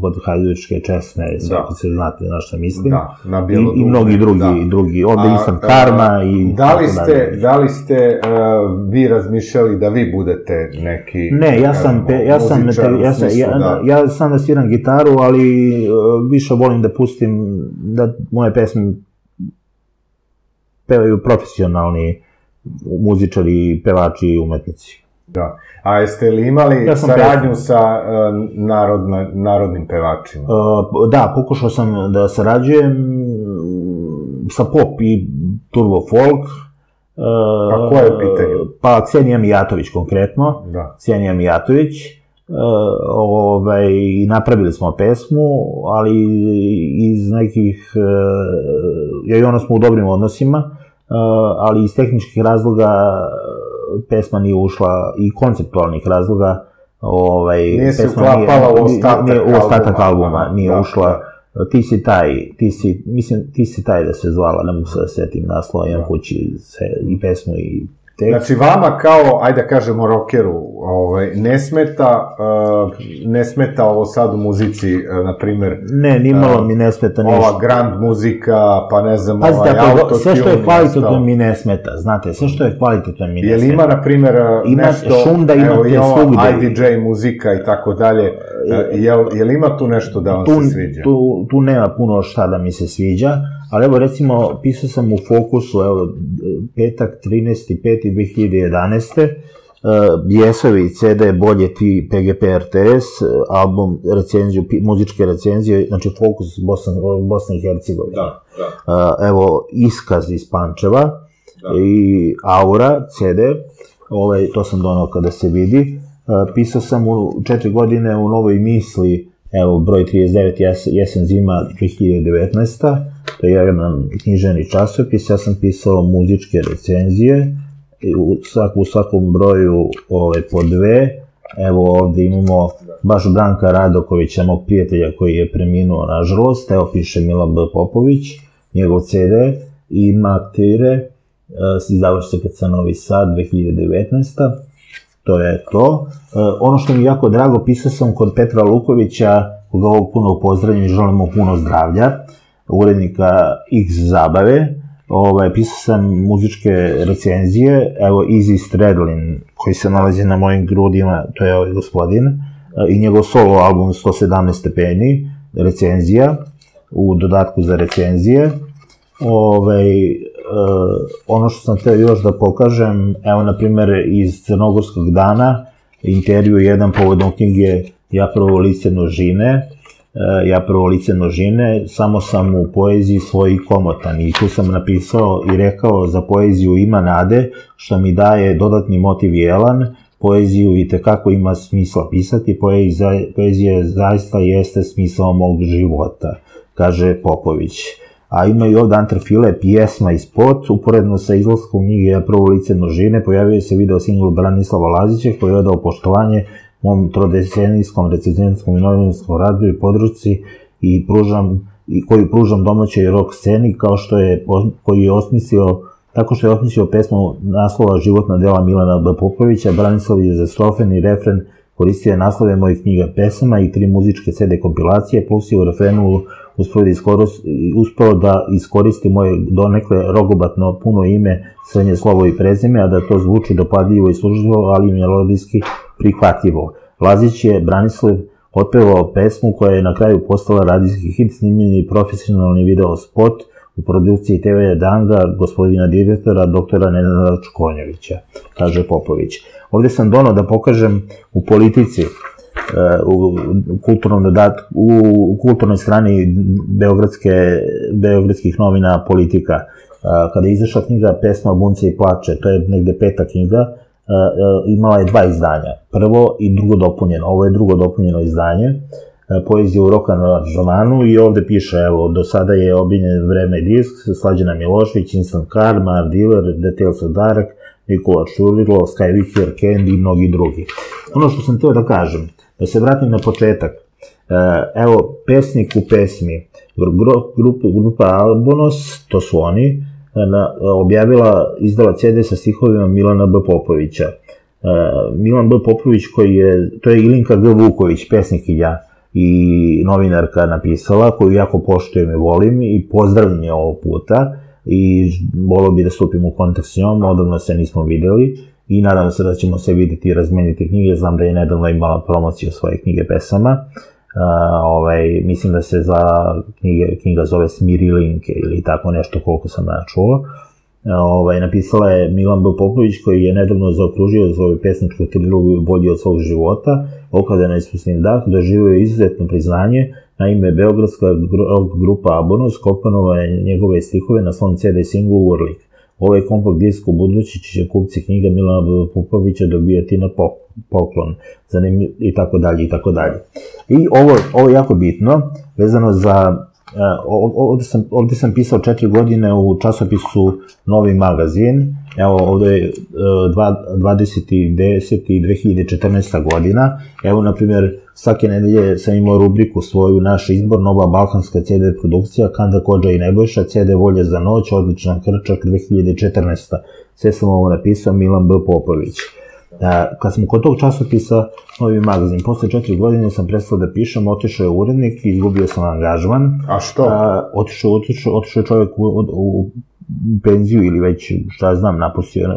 kod Hajdučke Česme, svako se znate na šta mislim, i mnogi drugi, ovde Instant Karma i tako dalje. Da li ste vi razmišljali da vi budete neki muzičar u smislu? Ja sam da sviram gitaru, ali više volim da pustim da moje pesme pevaju profesionalni muzičari, pevači i umetnici. Da. A jeste li imali saradnju sa narodnim pevačima? Da, pokušao sam da sarađujem sa pop i turbo folk. A koje je pitanje? Pa Ksenija Mijatović konkretno. Ksenija Mijatović. Napravili smo pesmu, ali iz nekih... Ja i ona smo u dobrim odnosima, ali iz tehničkih razloga pesma nije ušla i konceptualnih razloga nije se uklapala u ostatak albuma, nije ušla Ti si taj da se zvala, ne mogu se da setim naslova, imam kući i pesmu i tekst. Znači vama kao, ajde da kažemo rokeru, ne smeta ovo sad u muzici, na primer... Ne, nimalo mi ne smeta ništa. Ova grand muzika, pa ne znam, autotune... Sve što je kvalitetno mi ne smeta, znate, sve što je kvalitetno mi ne smeta. Jel ima, na primer, nešto... Šunda imate svugde. IDJ muzika i tako dalje, jel ima tu nešto da vam se sviđa? Tu nema puno šta da mi se sviđa, ali evo, recimo, pisao sam u Fokusu, evo, petak 13.5.2011. Bjesovi CD Bolje ti PGP RTS, album muzičke recenzije, znači Fokus Bosne i Hercegovine. Evo, Iskaz iz Pančeva i Aura CD, to sam donao kada se vidi. Pisao sam u 4 godine u Novoj misli, evo, broj 39, jesen zima 2019. To je jedan književni časopis, ja sam pisao muzičke recenzije, u svakom broju po 2. Evo ovde imamo baš Branka Radokovića, mog prijatelja koji je preminuo nažalost, evo piše Milan B. Popović, njegov CD, i Matire, izdavač se kad sa Novi Sad, 2019. To je to. Ono što mi je jako drago, pisao sam kod Petra Lukovića, koga ovog puno pozdravljam i želimo puno zdravlja, urednika X Zabave. Pisao sam muzičke recenzije, evo Izzy Stradlin, koji se nalazi na mojim grudima, to je ovaj gospodin, i njegov solo album 117 stepeni, recenzija, u dodatku za recenzije. Ono što sam htio još da pokažem, evo na primer iz Crnogorskog dana, intervju jedan povodom knjige Ja prvo lice nožine, Ja prvo lice nožine, samo sam u poeziji svoj komotan i tu sam napisao i rekao za poeziju ima nade, što mi daje dodatni motiv i elan, poeziju i tekako ima smisla pisati, poezija zaista jeste smisao mog života, kaže Popović. A ima i ovdje Antar Filep, Pjesma i spot, uporedno sa izlaskom knjige Ja prvo lice nožine, pojavio se video singl Branislava Lazića koji je odao poštovanje mom trodecenijskom, recenzentskom i novinarskom radu i područci koju pružam domaćoj rock sceni, tako što je osmislio pesmu naslova Životna dela Milana B. Popovića. Branislav je za strofen i refren koristio je naslove mojih knjiga pesama i 3 muzičke CD kompilacije, plus je u refrenu uspeo da iskoristi moje donekle rogobatno puno ime, srednje slovo i prezime, a da to zvuči dopadljivo i služljivo, ali i melodijski prihvatljivo. Lazić je Branislav otpevao pesmu koja je na kraju postala radijski hit, snimljen i profesionalni video spot u produkciji TV Danga, gospodina direktora, doktora Nenada Čkonjevića, kaže Popović. Ovdje sam donao da pokažem u politici, u kulturnoj strani beogradskih novina Politika, kada je izašla knjiga Pesma, bunce i plače, to je negde 5. knjiga, imala je 2 izdanja, prvo i drugo dopunjeno, ovo je drugo dopunjeno izdanje, poezija u rock aranžmanu, i ovde piše, evo, do sada je objavljen Vreme disk, Slađana Milošević, Instant Karma, Art Dealer, Details of Dark, Nikola Čuturilo, Sky Wikluh, Candy i mnogi drugi. Ono što sam htio da kažem, da se vratim na početak, evo, Pesnik u pesmi, grupa Abonos, to su oni, izdala CD sa stihovima Milana B. Popovića. Milan B. Popović koji je, to je Ilinka G. Vuković, pesnikinja i novinarka napisala, koju jako poštujem i volim i pozdravim je ovog puta i voleo bi da stupim u kontakt s njom, odavno se nismo videli i nadam se da ćemo se vidjeti i razmeniti knjige, znam da je nedavno imala promociju svoje knjige pesama, mislim da se knjiga zove Smirilinke ili tako nešto, koliko sam načuo. Napisala je Milan B. Popović koji je nedavno zaokružio svoju pesničku trilogiju Bolji od svog života, Okradena ispusnim dah, doživio je izuzetno priznanje. Naime, beogradska grupa Abonos kopirala je njegove stihove na svom CD singlu Urlik. Ovaj kompakt disk u budući će kupci knjiga Milana B. Popovića dobijati na poklon, i tako dalje, i tako dalje. I ovo je jako bitno, vezano za, ovdje sam pisao 4 godine u časopisu Novi magazin, evo ovdje je 20.10. i 2014. godina, evo na primjer svake nedelje sam imao rubriku svoju Naš izbor, nova balkanska CD produkcija, Kanda Kodža i Nebojša, CD Volja za noć, Odličan krčak 2014. Sve sam ovo napisao Milan B. Popović. Kad sam kod tog časopisa Novi magazin, posle 4 godine sam prestao da pišem, otišao je urednik, izgubio sam angažman. A što? Otišao je čovjek u penziju ili već, šta znam, napustio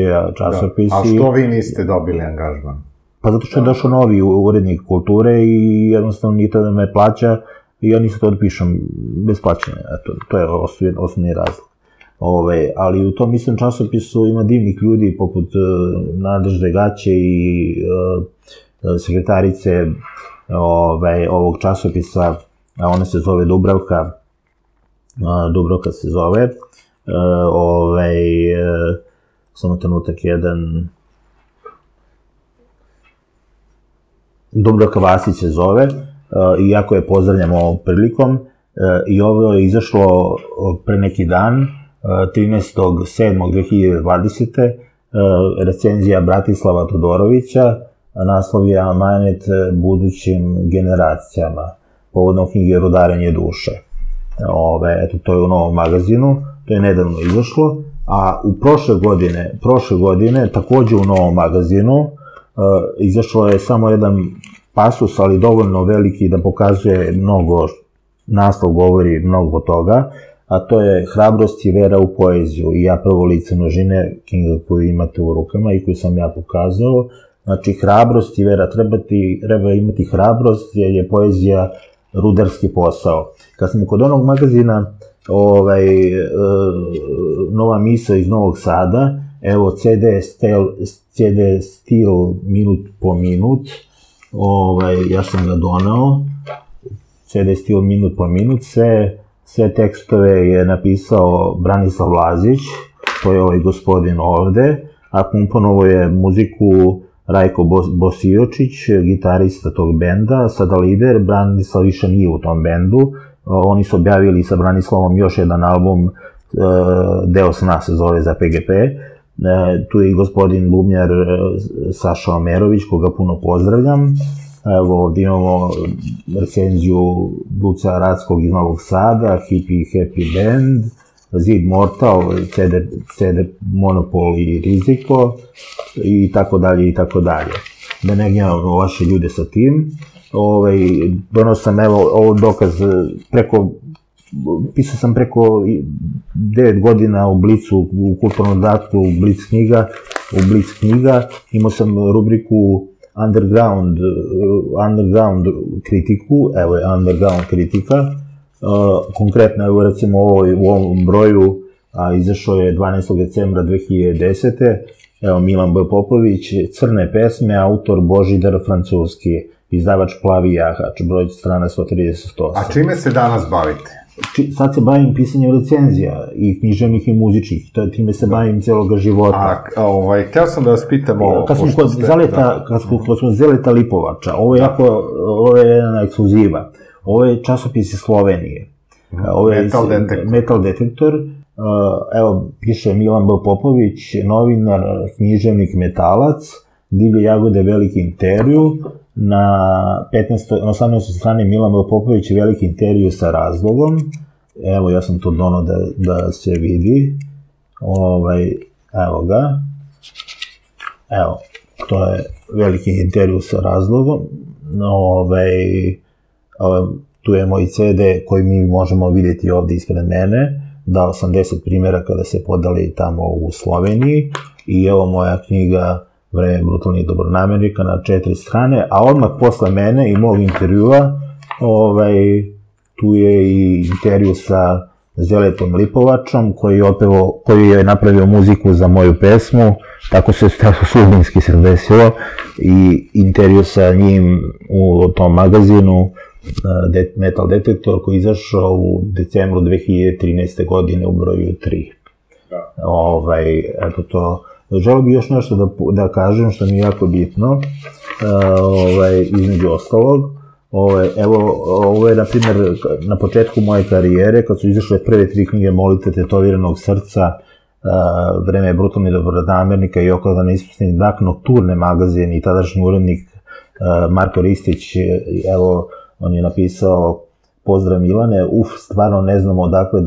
je časopis. A što vi niste dobili angažman? Pa zato što je došao novi urednik kulture i jednostavno nije to da me plaća i ja nisam to da pišem bez plaćanja, to je osnovni razlog. ali u tom istom časopisu ima divnih ljudi poput Nadežde Gaće i sekretarice ovog časopisa, ona se zove Dubrovka se zove, samo trenutak jedan, Dubrovka Vasić se zove, iako je pozdravljamo ovom prilikom, i ovo je izašlo pre neki dan, 13.7.2020. Recenzija Branislava Todorovića, naslov je Amanet budućim generacijama, povodom knjige Rudarenje duše. Eto, to je u novom magazinu, to je nedavno izašlo, a u prošle godine, takođe u novom magazinu, izašlo je samo jedan pasus, ali dovoljno veliki da pokazuje mnogo, naslov govori mnogo toga, a to je Hrabrost i vera u poeziju i ja prvo lice množine, knjiga koju imate u rukama i koju sam ja pokazao. Znači, hrabrost i vera, treba imati hrabrost jer je poezija rudarski posao. Kad smo kod onog magazina Nova misa iz Novog Sada, evo CD stil minut po minut, ja sam ga donao, CD stil minut po minut, sve tekstove je napisao Branislav Lazić, to je ovaj gospodin ovde, a komponovao je muziku Rajko Bosijočić, gitarista tog benda, sada lider, Branislav više nije u tom bendu, oni su objavili sa Branislavom još jedan album, Deo sna se zove za PGP, tu je i gospodin bubnjar Saša Omerović, koga puno pozdravljam. Evo, ovdje imamo recenziju Duca Radskog iz Novog Sada, Hippie Happy Band, Zid Mortal, CD Monopol i Riziko, i tako dalje, i tako dalje. Da ne gnjavamo vaše ljude sa tim. Donao sam, evo, ovo dokaz, pisao sam preko 9 godina u Blicu, u kulturnom datku, u Blic knjiga, imao sam rubriku underground kritiku, evo je underground kritika, konkretno evo recimo u ovom broju, a izašao je 12. decembra 2010. Evo Milan B. Popović, Crne pesme, autor Božidar Francuski, izdavač Plavi jahač, broj strana 138. A čime se danas bavite? Sad se bavim pisanjem recenzija i književnih i muzičkih, time se bavim celoga života. Hteo sam da vas pitam ovo. Kad smo Zeleta Lipovača, ovo je jedna ekskluziva, ovo je časopis iz Slovenije, Metal Detektor, evo piše Milan B. Popović, novinar, književnik, metalac, Divlje jagode, veliki intervju. Na 18. strani Milan B. Popović veliki intervju sa razlogom. Evo, ja sam to donao da se vidi. Evo ga. Evo, to je veliki intervju sa razlogom. Tu je moj CD koji mi možemo vidjeti ovde ispred mene. Dao sam 10 primjera kada se podali tamo u Sloveniji. I evo moja knjiga Vreme brutalnih dobronamernika na 4 strane, a odmah posle mene i mog intervjua tu je i intervju sa Zeletom Lipovačom koji je napravio muziku za moju pesmu, tako se suštinski se desilo, i intervju sa njim u tom magazinu Metal Detektor koji je izašao u decembru 2013. godine u broju 3. Eto to. Želeo bih još nešto da kažem što mi je jako bitno, između ostalog. Evo, ovo je, na primjer, na početku moje karijere, kad su izašle prve 3 knjige Molite tetoviranog srca, Vreme brutalnih dobronamernika i Okladan ispisni dak, Nokturne magazin i tadašnji urednik Marko Ristić, evo, on je napisao: Pozdrav Milane, stvarno ne znam odakle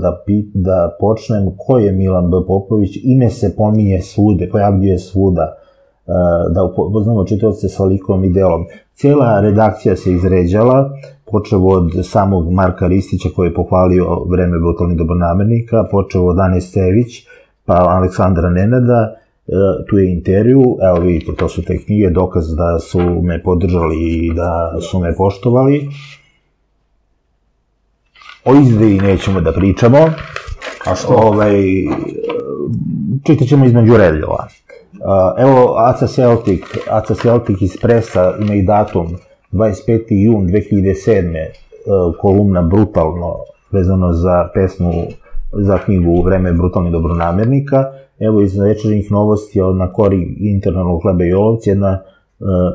da počnem, ko je Milan B. Popović, ime se pominje svude, pojavljuje svuda, da upoznamo čitaoce sa likom i delom. Cijela redakcija se izređala, počeo od samog Marka Ristića koji je pohvalio Vreme brutalnih dobronamernika, počeo od Ane Stević, pa Aleksandra Nenada, tu je intervju, evo vidite, to su te knjige, dokaz da su me podržali i da su me poštovali. O izdaji nećemo da pričamo, A što? Čitit ćemo između redljeva. Evo AC Celtic iz Presa ima i datum 25. jun 2007. Kolumna Brutalno, vezano za pesmu, za knjigu Vreme brutalnih dobronamernika. Evo iz večernjih novosti na kori internalnog hleba i olovci, jedna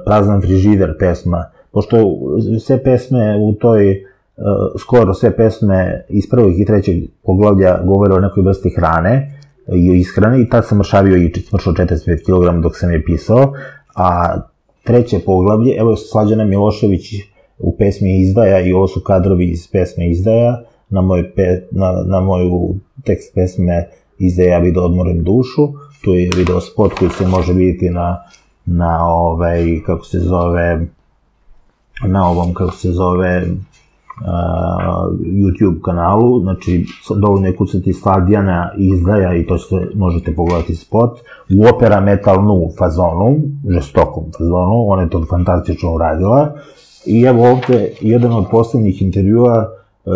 prazna frižider pesma. Pošto sve pesme u toj, skoro sve pesme iz prvog i trećeg poglavlja govore o nekoj vrsti hrane i ishrane, i tad sam mršavio i smršao 45 kg dok sam je pisao. A treće poglavlje, evo Slađana Milošević u pesmi Izdaja, i ovo su kadrovi iz pesme Izdaja, na moju tekst pesme Izdaja bi da odmorim dušu. Tu je video spot koji se može vidjeti na ovom YouTube kanalu, znači dovoljno je kucati Slađana Izdaja i to možete pogledati spot u opera metalnu fazonu, žestokom fazonu, ona je to fantastično uradila. I evo ovde jedan od poslednjih intervjua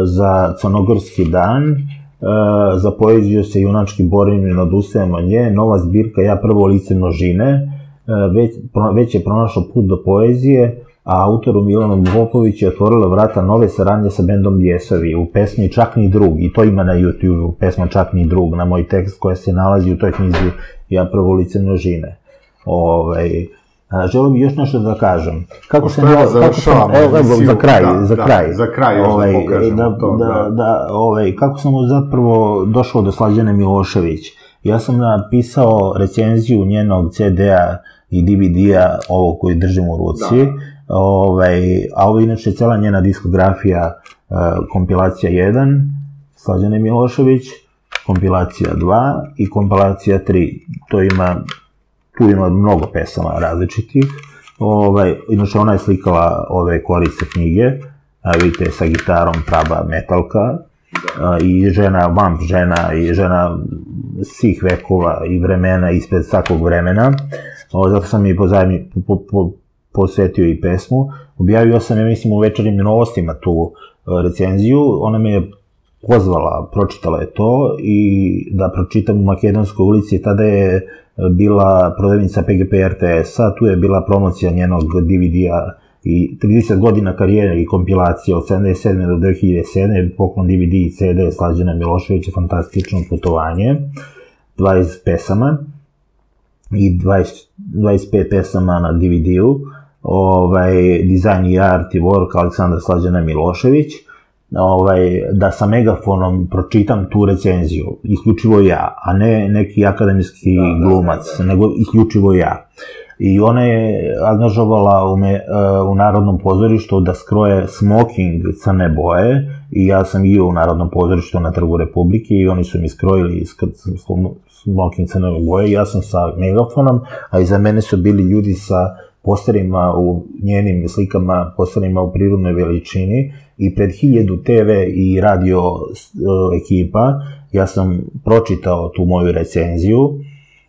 za Crnogorski dan, za poeziju se junački borim i nadustajem od nje, nova zbirka Ja prvo lice množine, već je pronašao put do poezije, a autoru Milanu B. Popoviću je otvorila vrata nove saradnje sa bendom Bljesovi u pesmi Čak ni drug, i to ima na YouTube-u, pesma Čak ni drug, na moj tekst koja se nalazi u toj knjizi Ja prvo lice množine. Želim još nešto da kažem. Kako se treba završavamo? Za kraj još da pokažemo to. Kako sam zapravo došao do Slađane Milošević? Ja sam napisao recenziju njenog CD-a i DVD-a, ovo koji držim u ruci, a ovo inače je cela njena diskografija, kompilacija 1, Slađane Milošević, kompilacija 2 i kompilacija 3. Tu ima mnogo pesama različitih. Inače, ona je slikala ove korice knjige, vidite, sa gitarom, praba metalka, i žena, vamp žena, i žena svih vekova i vremena, ispred svakog vremena. Zato sam mi posvetio i pesmu. Objavio sam, ja mislim, u Večernjim novostima tu recenziju. Ona me je pozvala, pročitala je to, i da pročitam u Makedonskoj ulici. Tada je bila prodavnica PGP RTS-a, tu je bila promocija njenog DVD-a i 30 godina karijere i kompilacije od 1977. do 2007. Poklon DVD i CD Slađana Miloševića, fantastično putovanje, 20 pesama i 25 pesama na DVD-u, dizajn i art i work Aleksandar Slađana Milošević. Da sa megafonom pročitam tu recenziju, isključivo ja, a ne neki akademijski glumac, nego isključivo ja. I ona je angažovala u Narodnom pozorištu da skroje smoking crne boje, i ja sam bio u Narodnom pozorištu na Trgu Republike i oni su mi skrojili smoking crne boje, ja sam sa megafonom, a iza mene su bili ljudi sa posterima u njenim slikama, posterima u prirodnoj veličini, i pred 1000 TV i radio ekipa ja sam pročitao tu moju recenziju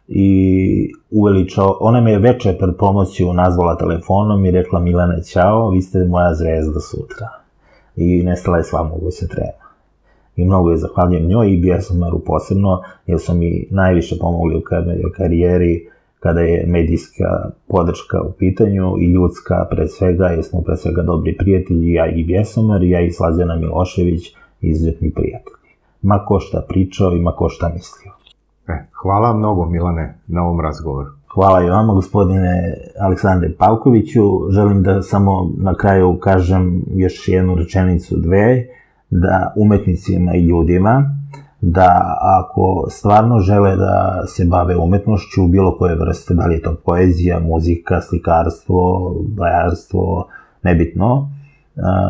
i uveličao. Ona me je večer pred promociju nazvala telefonom i rekla: Milane, ćao, vi ste moja zvezda sutra. I nestala je sva moguća trema. I mnogo je zahvaljujem njoj i Bjesmaru posebno, jer su mi najviše pomogli u karijeri kada je medijska podrška u pitanju i ljudska pred svega, jer smo pred svega dobri prijatelji, ja i Bjesomer, ja i Slađana Milošević, izuzetni prijatelji. Ma ko šta pričao i ma ko šta mislio. Hvala mnogo, Milane, na ovom razgovoru. Hvala i vama, gospodine Aleksandre Pavkoviću. Želim da samo na kraju kažem još jednu rečenicu, dve, da umetnicima i ljudima, da ako stvarno žele da se bave umetnošću, bilo koje vrste, da li je to poezija, muzika, slikarstvo, bajarstvo, nebitno,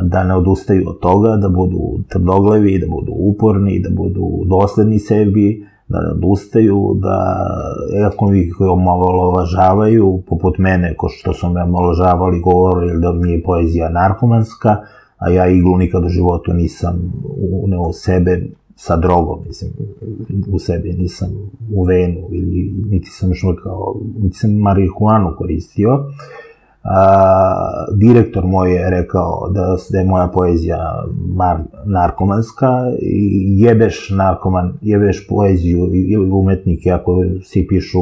da ne odustaju od toga, da budu tvrdoglavi, da budu uporni, da budu dosledni sebi, da ne odustaju, da ako ih omalovažavaju, poput mene, ko što su me omalovažavali, govorili da mi je poezija narkomanska, a ja iglu nikad u životu nisam uneo u sebe, sa drogom, mislim, u sebi, nisam u venu, niti sam marihuanu koristio, Direktor moj je rekao da je moja poezija narkomanska i jebeš narkoman, jebeš poeziju i umetnike ako si pišu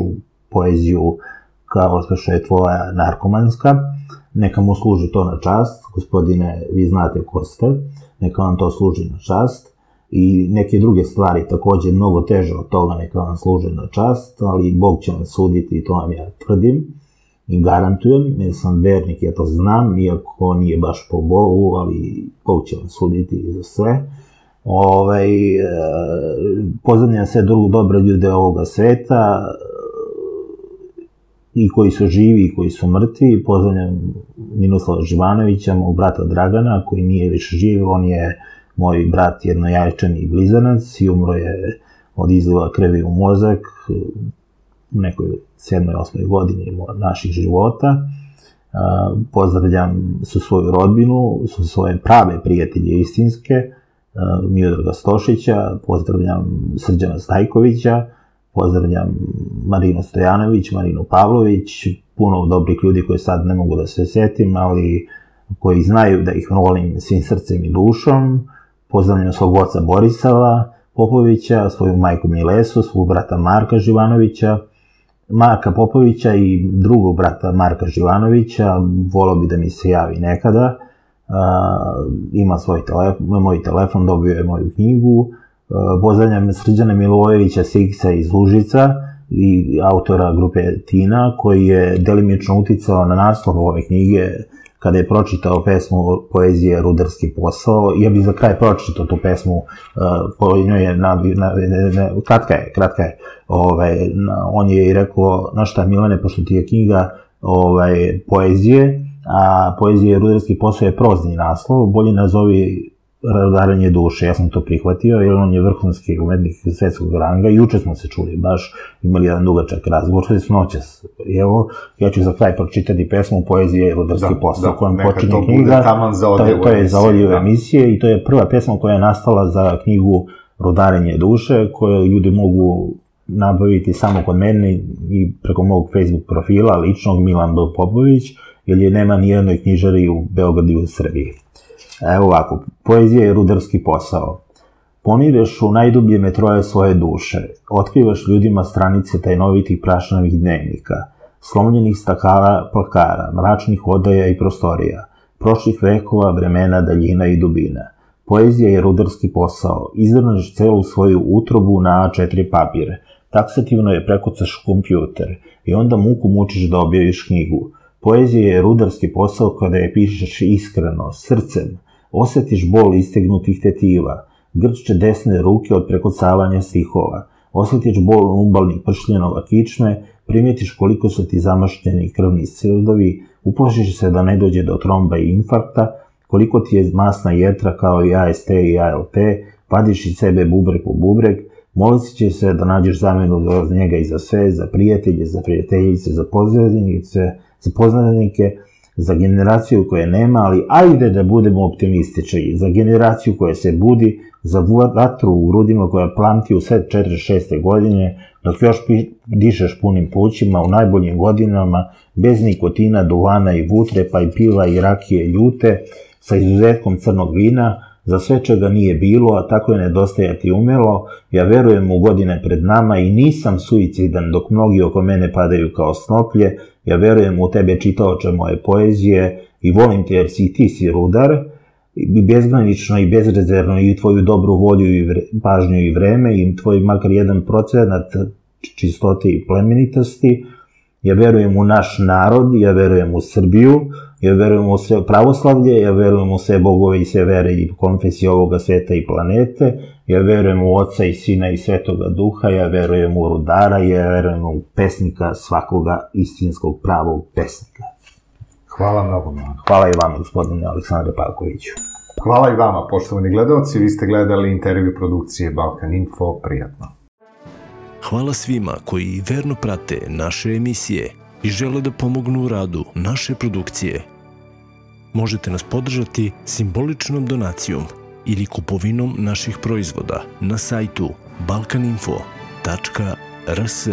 poeziju kao što je tvoja narkomanska. Neka mu služi to na čast, gospodine, vi znate ko ste, neka vam to služi na čast. I neke druge stvari također mnogo teže od toga neka vam služe na čast, ali Bog će vam suditi i to vam ja tvrdim i garantujem, jer sam vernik, ja to znam, iako nije baš po Bogu, ali Bog će vam suditi za sve. Pozdravljam sve drugo dobre ljude ovoga sveta, i koji su živi i koji su mrtvi. Pozdravljam Ninoslava Živanovića, mog brata Dragana, koji nije više živ, on je moj brat jednojajčani blizanac i umro je od izliva krvi u mozak u nekoj 7-8 godini naših života. Pozdravljam su svoju rodbinu, su svoje prave prijatelje istinske, Miodraga Stošića, pozdravljam Srđana Stajkovića, pozdravljam Marinu Stojanović, Marinu Pavlović, puno dobrih ljudi koji sad ne mogu da se setim, ali koji znaju da ih volim svim srcem i dušom. Pozdravljam svog oca Borisava Popovića, svoju majku Milesu, svog brata Marka Živanovića, Marka Popovića i drugog brata Marka Živanovića. Voleo bi da mi se javi nekada. Ima moj telefon, dobio je moju knjigu. Pozdravljam Srđana Miloševića Siksa iz Užica i autora grupe Tina, koji je delimično uticao na naslov ove knjige kada je pročitao pesmu poezije Rudarski posao. Ja bih za kraj pročitao tu pesmu, kratka je. On je i rekao, znaš šta Milane, pošto ti je knjiga poezije, a poezije Rudarski posao je prozni naslov, bolje nazovi Rudaranje duše. Ja sam to prihvatio, jer on je vrhunski umetnik svetskog ranga. Juče smo se čuli, baš imali jedan dugačak razgovor, što je noćas. Evo, ja ću za kraj pročitati pesmu poezije Rudarski posao, kojom počinje knjiga. To je za odjelu emisije i to je prva pesma koja je nastala za knjigu Rudaranje duše, koju ljudi mogu nabaviti samo kod mene i preko mog Facebook profila, ličnog Milan B. Popović, jer je nema nijednoj knjižari u Beogradu i u Srbiji. Evo ovako, poezija je rudarski posao. Ponireš u najdublje metroje svoje duše, otkrivaš ljudima stranice tajnovitih prašnjavih dnevnika, slomljenih stakala plakara, mračnih odaja i prostorija, prošlih vekova, vremena, daljina i dubina. Poezija je rudarski posao, izvrneš celu svoju utrobu na A4 papire, taksativno je prekucaš kompjuter i onda muku mučiš da objaviš knjigu. Poezija je rudarski posao kada je pišeš iskreno, srcem. Osjetiš bol istegnutih tetiva, grčče desne ruke od prekockavanja stihova. Osjetiš bol umbalnih pršljenova kičme, primijetiš koliko su ti zamašljeni krvni srdovi, uplašiš se da ne dođe do tromba i infarkta, koliko ti je masna jetra kao i AST i ALT, vadiš iz sebe bubreg po bubreg, molit ćeš se da nađeš zamenu za njega i za sve, za prijatelje, za prijateljice, za poznanice, za poznanike, za generaciju koje nema, ali ajde da budemo optimistični, za generaciju koja se budi, za vatru u grudima koja plamti u sve 46. godine, dok još dišeš punim plućima u najboljim godinama, bez nikotina, duvana i vutre, pa i piva i rakije ljute, sa izuzetkom crnog vina, za sve čega nije bilo, a tako je nedostajati umelo. Ja verujem u godine pred nama i nisam suicidan dok mnogi oko mene padaju kao snoplje. Ja verujem u tebe, čitaoče moje poezije, i volim te jer si ti si rudar, i bezgranično i bezrezervno i tvoju dobru volju i pažnju i vreme i tvoj makar 1% čistote i plemenitosti. Ja verujem u naš narod, ja verujem u Srbiju, ja verujem u sve pravoslavlje, ja verujem u sve bogove i sve vere i konfesije ovoga sveta i planete, ja verujem u Oca i Sina i Svetoga Duha, ja verujem u rudara, ja verujem u pesnika, svakoga istinskog pravog pesnika. Hvala mnogo. Hvala i vama, gospodine Aleksandre Pavkoviću. Hvala i vama, poštovani gledalci, vi ste gledali intervju produkcije Balkan Info, prijatno. Hvala svima koji verno prate naše emisije i žele da pomognu u radu naše produkcije. Možete nas podržati simboličnom donacijom ili kupovinom naših proizvoda na sajtu balkaninfo.rs.